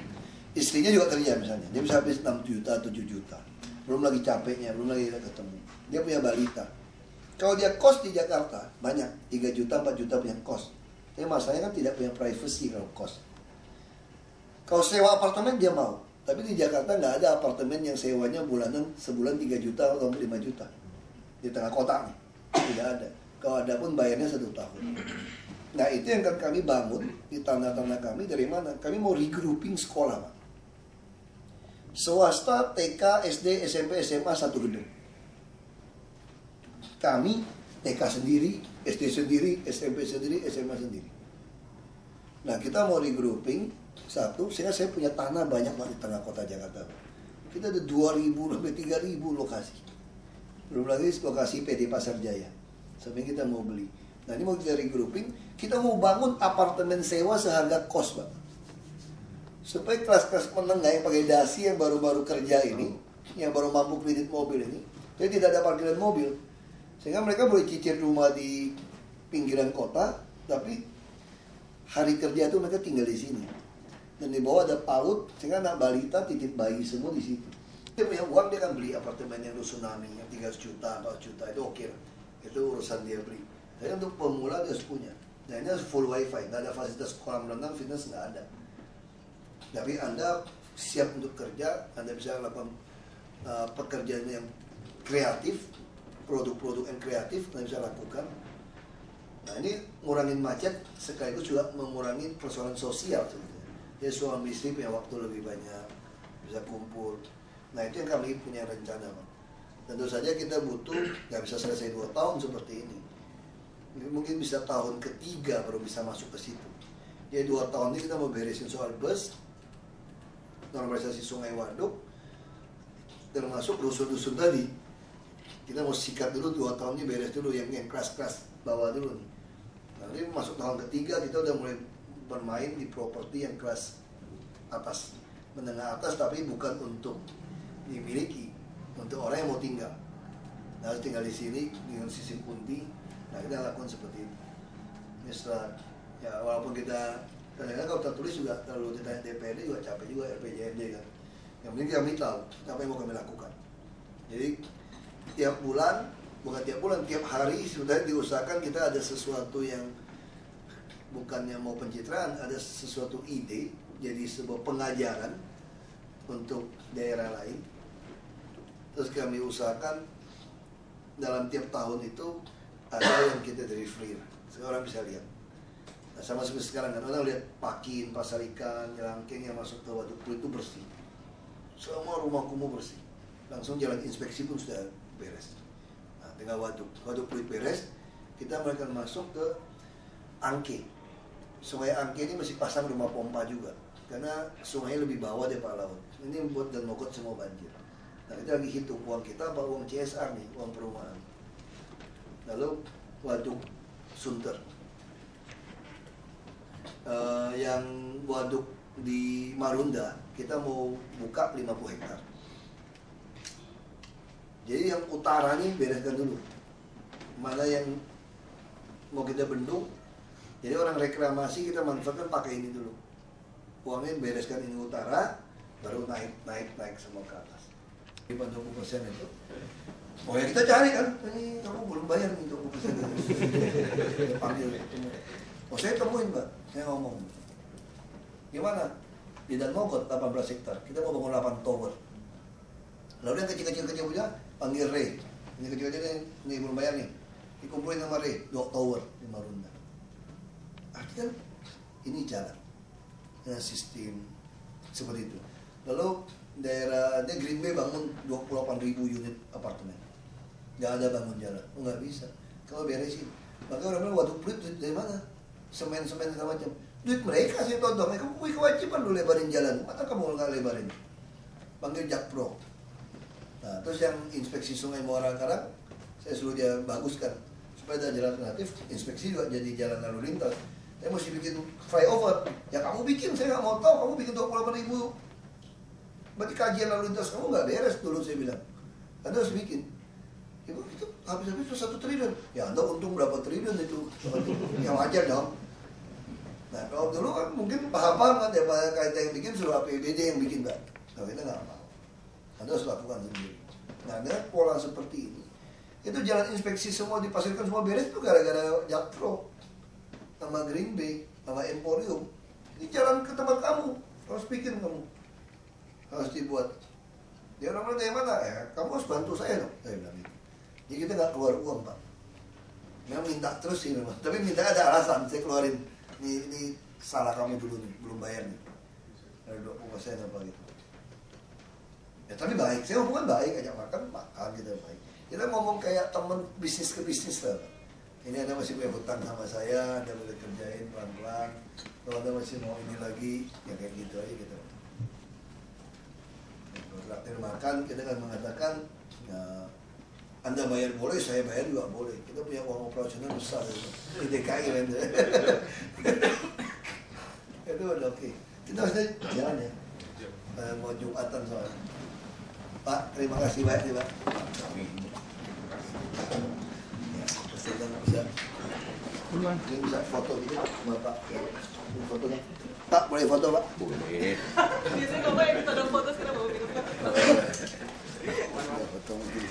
Istrinya juga kerja misalnya, dia bisa habis enam juta, tujuh juta. Belum lagi capeknya, belum lagi ketemu. Dia punya balita. Kalau dia kos di Jakarta, banyak. tiga juta, empat juta punya kos. Tapi masalahnya kan tidak punya privacy kalau kos. Kalau sewa apartemen dia mau. Tapi di Jakarta nggak ada apartemen yang sewanya bulanan sebulan tiga juta atau lima juta. Di tengah kota nih. Tidak ada. Kalau ada pun bayarnya satu tahun. Nah itu yang kan kami bangun di tanah-tanah kami dari mana? Kami mau regrouping sekolah, Pak. Swasta, T K, S D, S M P, S M A satu gedung. Kami T K sendiri, S D sendiri, S M P sendiri, S M A sendiri. Nah kita mau regrouping satu, sehingga saya punya tanah banyak di tengah kota Jakarta. Kita ada dua ribu sampai tiga ribu lokasi. Belum lagi lokasi P D Pasar Jaya. Sampai kita mau beli. Nah ini mau kita regrouping, kita mau bangun apartemen sewa seharga kos, Pak. Supaya kelas-kelas menengah yang pakai dasi yang baru-baru kerja ini, yang baru mampu kredit mobil ini, dia tidak ada parkiran mobil, sehingga mereka boleh cicil rumah di pinggiran kota, tapi hari kerja itu mereka tinggal di sini. Dan di bawah ada PAUD, sehingga anak balita, titip bayi semua di situ. Dia punya uang, dia kan beli apartemen yang tsunami, yang tiga ratus juta, empat ratus juta, itu oke lah. Itu urusan dia beli. Tapi untuk pemula dia harus punya. Dan ini harus full wifi, nggak ada fasilitas kolam renang, fitness nggak ada. Tapi Anda siap untuk kerja, Anda bisa melakukan uh, pekerjaan yang kreatif, produk-produk yang kreatif Anda bisa lakukan. Nah ini ngurangin macet, sekaligus juga mengurangi persoalan sosial sebenarnya. Jadi suami istri punya waktu lebih banyak, bisa kumpul. Nah itu yang kami punya rencana, Pak. Tentu saja kita butuh, nggak bisa selesai dua tahun seperti ini. Mungkin bisa tahun ketiga baru bisa masuk ke situ. Jadi dua tahun ini kita mau beresin soal bus, normalisasi Sungai Waduk, termasuk rusun-rusun tadi. Kita mau sikat dulu dua tahun ini, beres dulu yang yang kelas-kelas bawah dulu nih. Nanti masuk tahun ketiga kita udah mulai bermain di properti yang kelas atas, menengah atas, tapi bukan untuk dimiliki, untuk orang yang mau tinggal. Nah, harus tinggal di sini dengan sistem kunti. Nah kita lakukan seperti itu. Ini setelah, ya walaupun kita kadang-kadang kalau kita tulis juga, kalau ditanya D P R D juga capek juga, R P J M D kan. Yang penting kami tahu apa yang mau kami lakukan. Jadi tiap bulan, bukan tiap bulan, tiap hari sebenarnya diusahakan kita ada sesuatu yang bukannya mau pencitraan, ada sesuatu ide, jadi sebuah pengajaran untuk daerah lain. Terus kami usahakan dalam tiap tahun itu ada yang kita deliver, seorang bisa lihat. Nah, sama seperti sekarang kan orang lihat Pakin, Pasar Ikan, Jelangkeng yang masuk ke Waduk Pluit itu bersih. Semua rumah kumuh bersih. Langsung jalan inspeksi pun sudah beres. Nah, tinggal waduk, Waduk Pluit beres, kita akan masuk ke Angke. Sungai Angke ini masih pasang rumah pompa juga, karena sungai lebih bawah daripada laut. Ini buat dan mokot semua banjir. Nah, kita lagi hitung uang kita apa uang C S R nih, uang perumahan. Lalu Waduk Sunter. Uh, yang waduk di Marunda kita mau buka lima puluh hektar. Jadi yang utara nih bereskan dulu. Mana yang mau kita bendung? Jadi orang reklamasi kita manfaatkan pakai ini dulu. Uangnya bereskan ini utara, baru naik naik naik semua ke atas. Lima puluh persen itu. Oh ya kita cari kan, ini kamu belum bayar nih dua puluh persen. Panggil ketemu. Oh saya temuin mbak, saya ngomong gimana? Di Dan Mogot delapan belas hektar, kita mau bangun delapan tower. Lalu yang kecil-kecil punya panggil Ray. Ini kecil-kecil ini belum bayar nih. Dikumpulin sama Ray, dua tower di Marunda. Artinya ini jalan dengan sistem seperti itu. Lalu daerahnya Green Bay bangun dua puluh delapan ribu unit apartemen. Gak ada bangun jalan, oh, gak bisa. Kalau beresin, maka orang-orang Waduk Pluit dari mana? Semen-semen segala macam duit mereka sih tonton, mereka punya kewajiban lu lebarin jalan, masa kamu nggak lebarin? Panggil Jakpro. Nah, terus yang inspeksi sungai Muara Karang saya suruh dia baguskan supaya ada jalan alternatif, inspeksi juga jadi jalan lalu lintas. Saya mesti bikin flyover, ya kamu bikin, saya nggak mau tahu, kamu bikin dua puluh delapan ribu, berarti kajian lalu lintas kamu nggak beres dulu, saya bilang, anda harus bikin. Ibu itu habis-habis itu satu triliun, ya anda untung berapa triliun itu, yang wajar dong. Nah kalau dulu kan mungkin paham-paham kan daripada kita yang bikin suruh A P B D yang bikin mbak. Nah kita nggak mau, anda harus lakukan sendiri. Nah dengan pola seperti ini, itu jalan inspeksi semua dipasarkan semua beres itu gara-gara Jakpro, sama Green Bay, sama Emporium. Ini jalan ke tempat kamu, harus bikin kamu, harus dibuat. Dia orang-orang dari mana ya, kamu harus bantu saya dong, saya bilang gitu. Jadi kita nggak keluar uang pak, memang minta terus sih memang, tapi minta ada alasan, saya keluarin. Ini, ini salah kamu dulu nih, belum bayar nih, ada dua puluh persen apa gitu. Ya tapi baik, saya hubungan baik, ajak makan, makan gitu baik. Kita ngomong kayak temen bisnis ke bisnis lah. Ini ada masih punya hutang sama saya, ada boleh kerjain pelan-pelan. Kalau ada masih mau ini lagi, ya kayak gitu aja gitu. Kalau traktir makan, kita kan mengatakan, ya, anda bayar boleh, saya bayar juga boleh. Kita punya uang operasional besar itu. Di D K I kan. Itu udah oke. Kita harusnya jalan ya. Uh, mau Jumatan soalnya. Pak, terima kasih banyak nih Pak. Ya, peserta bisa. Ini bisa foto gitu Bapak. Fotonya. Pak, boleh foto Pak? Boleh. Biasanya kalau yang kita udah foto sekarang bawa minum Pak. Foto mungkin.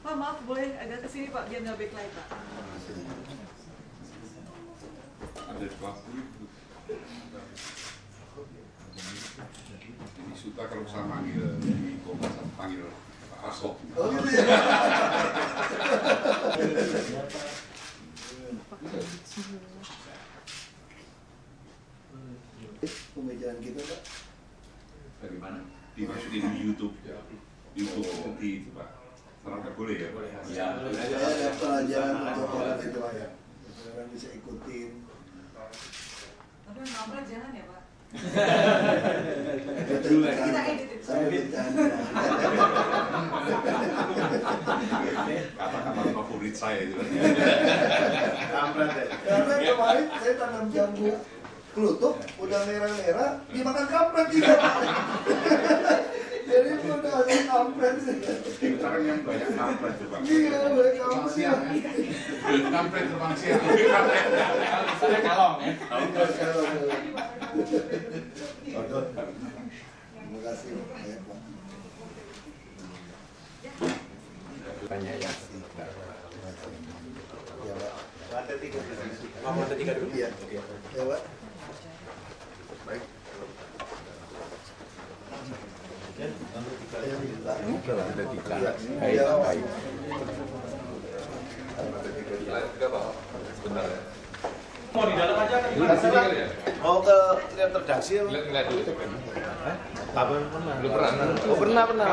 Pak, maaf, boleh agak kesini Pak, biar nggak backlight Pak. Ada ini Suta kalau bisa panggil di Kompas, panggil Pak Aso. Oh gitu ya? Pembicaraan kita Pak? Bagaimana? Dimasukin di YouTube ya. YouTube seperti itu Pak, terangkat boleh ya? Boleh, ya, ada pelajaran untuk orang itu Pak ya, orang bisa ikutin. Tapi yang ngambil jangan ya Pak? Kita editin saya. Kata-kata favorit saya itu kan. Karena kemarin saya tanam jambu kelutuk, udah merah-merah, dimakan kampret juga Pak. Jadi udah ada kampret sih. Sekarang yang banyak kampret tuh Bang. Iya, banyak kampret. Kampret terbang siang. Saya kalong ya. Terima kasih banyak Bang. Banyak ya. Ya Pak. Lantai tiga dulu. Lantai tiga dulu ya. Ya Pak. Baik. Ada tiga, ada tiga. Baik, baik. Mau di dalam aja kan? Mau ke lihat redaksi? Lihat dulu. Kapan pernah? Belum pernah. Oh pernah pernah.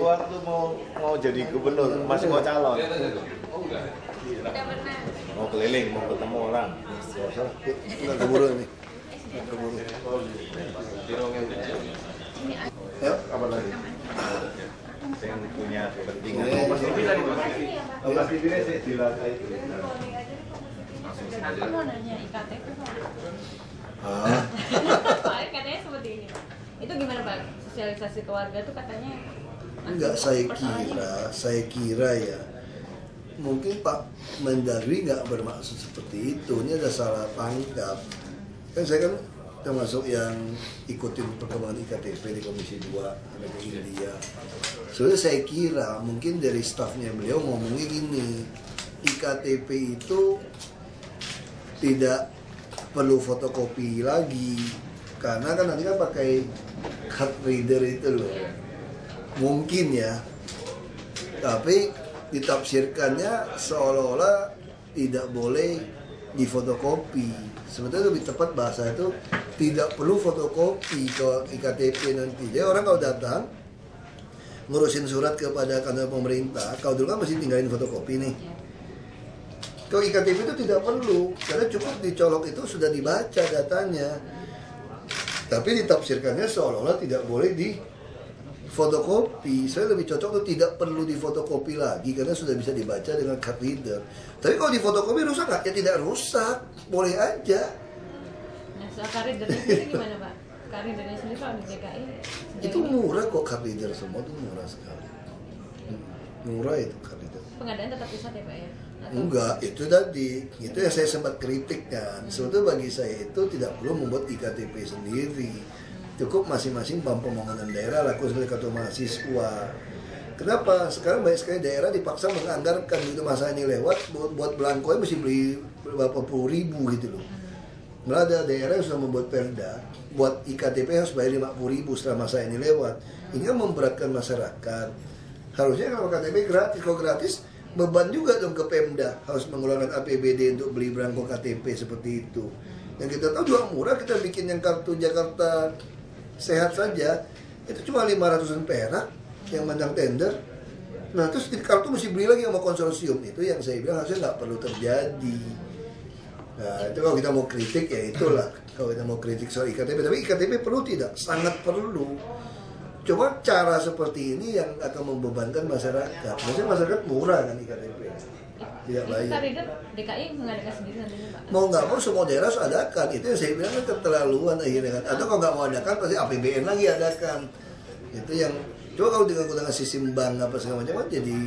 Waktu mau mau jadi gubernur masih mau calon. Oh enggak. Tidak pernah. Mau keliling, mau ketemu orang. Tidak keburu ini. Keburu. Yuk, apa lagi? Yang punya kepentingan. Apa sih dia sih dilatih? Aku mau nanya I K T P Pak. Soalnya katanya seperti ini. Itu gimana Pak? Sosialisasi keluarga tuh katanya? Enggak, saya kira, saya kira ya. Mungkin Pak Mendagri nggak bermaksud seperti itu. Ini ada salah tangkap. Kan saya kan termasuk yang ikutin perkembangan I K T P di Komisi dua anak India. Soalnya saya kira mungkin dari stafnya beliau ngomongnya gini. I K T P itu tidak perlu fotokopi lagi karena kan nanti kan pakai card reader itu loh, mungkin ya, tapi ditafsirkannya seolah-olah tidak boleh difotokopi. Sebetulnya lebih tepat bahasa itu tidak perlu fotokopi kalau I K T P nanti. Jadi orang kalau datang ngurusin surat kepada kantor pemerintah, kalau dulu kan masih tinggalin fotokopi nih. Kalau I K T P itu tidak perlu, karena cukup dicolok itu sudah dibaca datanya. Tapi ditafsirkannya seolah-olah tidak boleh difotokopi. Saya lebih cocok itu tidak perlu difotokopi lagi, karena sudah bisa dibaca dengan card reader. Tapi kalau difotokopi rusak nggak? Ya tidak rusak, boleh aja. Nah, soal card reader itu gimana Pak? Card readernya sendiri kalau di D K I? Itu murah kok, card reader semua itu murah sekali. Murah itu card reader. Pengadaan tetap pusat ya Pak ya? Enggak, itu tadi, itu yang saya sempat kritik kan. Sebetulnya bagi saya itu tidak perlu membuat I K T P sendiri. Cukup masing-masing pembangunan daerah laku sebagai kartu mahasiswa. Kenapa? Sekarang banyak sekali daerah dipaksa menganggarkan gitu, masa ini lewat, buat, buat belangkonya mesti beli berapa puluh ribu gitu loh. Malah ada daerah yang sudah membuat perda, buat I K T P harus bayar lima puluh ribu setelah masa ini lewat. Ini kan memberatkan masyarakat. Harusnya kalau K T P gratis, kalau gratis beban juga dong ke Pemda, harus mengeluarkan A P B D untuk beli belangko K T P seperti itu. Dan kita tahu juga murah, kita bikin yang kartu Jakarta Sehat saja, itu cuma lima ratusan perak yang mandang tender. Nah terus di kartu mesti beli lagi sama konsorsium, itu yang saya bilang harusnya nggak perlu terjadi. Nah itu kalau kita mau kritik ya itulah, kalau kita mau kritik soal I K T P. Tapi I K T P perlu tidak? Sangat perlu. Coba cara seperti ini yang akan membebankan masyarakat. Maksudnya masyarakat murah kan I K T P, tidak bayar. Card reader D K I mengadakan sendiri nantinya Pak? Mau nggak mau semua daerah harus adakan. Itu yang saya bilang keterlaluan akhirnya kan. Atau kalau nggak mau adakan pasti A P B N lagi adakan. Itu yang coba kalau dengan gunakan sistem bank apa segala macam jadi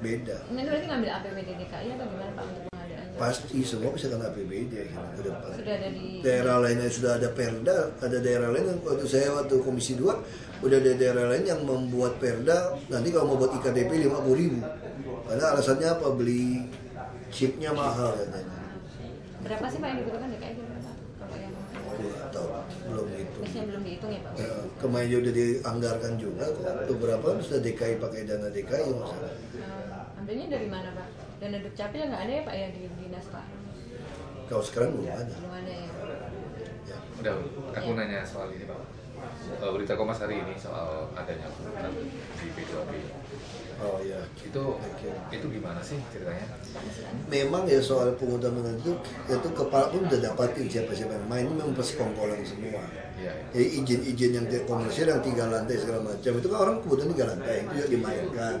beda. Ini berarti ngambil A P B D D K I atau gimana Pak untuk pengadaannya? Pasti semua bisa kan A P B D ke depan. Sudah ada di daerah lainnya sudah ada perda, ada daerah lain waktu saya waktu Komisi dua udah ada daerah lain yang membuat perda nanti kalau mau buat I K T P lima puluh ribu. Karena alasannya apa? Beli chipnya mahal katanya. Berapa sih Pak yang dibutuhkan D K I berapa? Tahu belum dihitung. Masih belum dihitung ya Pak. Kemarin udah dianggarkan juga kok. Berapa sudah D K I pakai dana D K I masalah. Ambilnya dari mana Pak? Dana Dukcapil nggak ada ya Pak ya di dinas Pak? Kalau sekarang belum ada. Belum ada ya. Ya. Udah, aku nanya soal ini Pak. Berita Kompas hari ini soal adanya kerumunan di P dua P. Oh iya, itu itu gimana sih ceritanya? Memang ya soal pengutaman itu, itu kepala pun udah dapatin siapa-siapa yang main, memang persekongkolan semua. Ya, ya. Jadi izin-izin yang komersial yang tiga lantai segala macam itu kan orang kemudian tiga lantai itu juga dimainkan.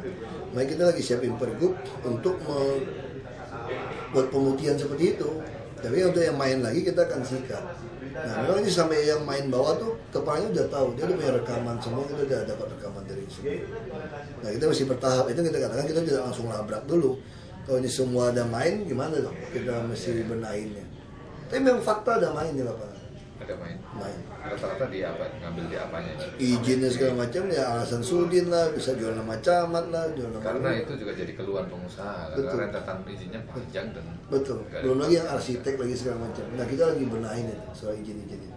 Makanya kita lagi siapin pergub untuk membuat pemutihan seperti itu. Tapi untuk yang main lagi kita akan sikat. Nah memang ini sampai yang main bawah tuh kepalanya udah tahu, dia udah punya rekaman semua, kita udah dapat rekaman dari semua. Nah kita masih bertahap, itu kita katakan kita tidak langsung labrak dulu. Kalau ini semua ada main gimana dong, kita mesti benahinnya. Tapi memang fakta ada main di lapangan. Ada main? Main. Rata-rata di apa? Ngambil di apanya? Izinnya segala macam ya, alasan sudin lah, bisa jual nama camat lah, jual nama. Karena itu juga jadi keluhan pengusaha, betul. Karena rentetan izinnya panjang dan betul, belum lagi yang arsitek lagi segala macam. Nah kita lagi benahin itu soal izin-izin itu.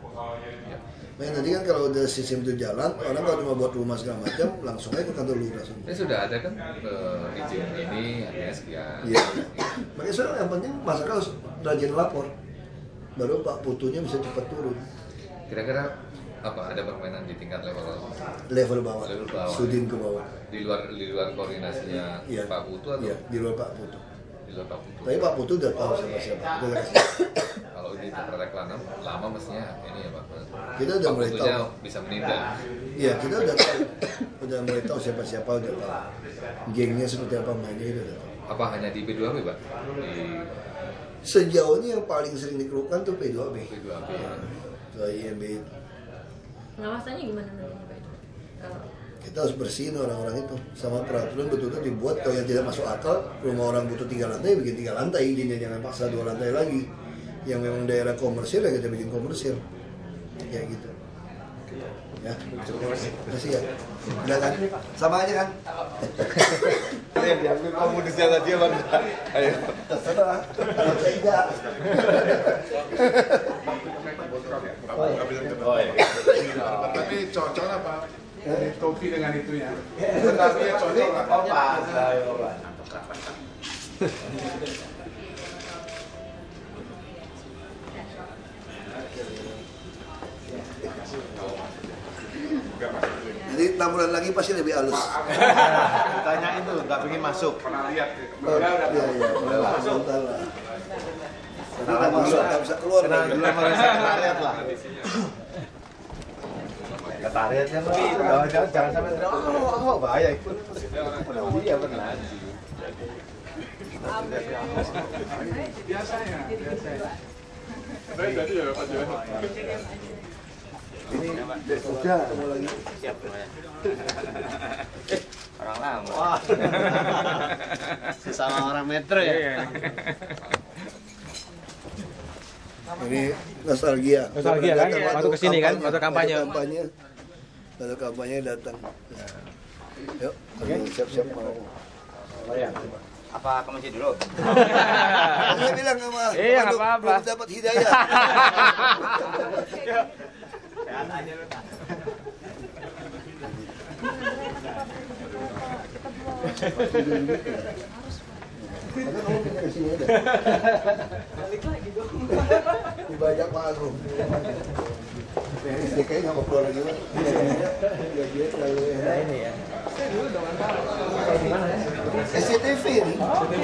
Ya. Nah, nanti kan kalau udah sistem itu jalan, orang kalau cuma buat rumah segala macam, langsung aja ke kantor lurah. Ini sudah ada kan uh, izin ini, ada sekian. Iya. Makanya soalnya yang penting masyarakat harus rajin lapor, baru Pak Putunya bisa cepat turun. Kira-kira apa ada permainan di tingkat level level bawah, level bawah sudin ke bawah di luar di luar koordinasinya ya. Pak Putu atau ya, di luar Pak Putu. Pak Putu. Tapi Pak Putu udah tahu sama siapa. Kalau di Polres Lanam lama mestinya ini ya Pak. Kita udah Pak mulai tahu bisa menindak. Iya, kita udah tahu, udah mulai tahu siapa-siapa udah tahu. Gengnya seperti apa mainnya itu udah tahu. Apa hanya di P dua B, Pak? Di... Sejauh ini yang paling sering dikeluhkan tuh P dua B. P dua B. Soal I M B. Pengawasannya gimana namanya Pak? Kita harus bersihin orang-orang itu sama peraturan betul-betul dibuat. Kalau yang tidak masuk akal, rumah orang butuh tiga lantai, bikin tiga lantai, jangan paksa dua lantai lagi. Yang memang daerah komersil ya kita bikin komersil, ya gitu. Ya, masih ya. Udah kan? Sama aja kan? Yang diambil kamu disana dia bang. Ayo. Terserah. Tidak. Tapi cocok apa? Topi dengan itunya. Tetapi ya cocok lah. Oh pas lah ya Pak. Jadi enam bulan lagi pasti lebih halus. Tanya itu, nggak pengen masuk. Pernah lihat? Udah udah. Udah masuk. Kenal dulu, nggak bisa keluar. Kenal dulu, nggak bisa lihat lah. Ketarian ya Pak, jangan jangan sampai terang, aku mau bahaya ikut. Iya benar. Biasanya, biasanya. Baik tadi ya Pak Johan. Ini sudah mau lagi. Siap. Orang lama. Sesama orang metro ya. Ini nostalgia. Nostalgia kan? Waktu kesini kan? Waktu kampanye. Waktu kampanye datang. Yuk, siap-siap mau. Apa kamu sih dulu? Saya bilang sama Pak, belum dapat hidayah. Sehat aja lu Pak. Karena kamu punya kesini aja. Balik lagi dong. Dibajak Pak Agung. D K I nggak ngobrol lagi lah. Dia terlalu enak. Ini ya. Saya dulu dong antara. Gimana ya? S C T V nih. Oke.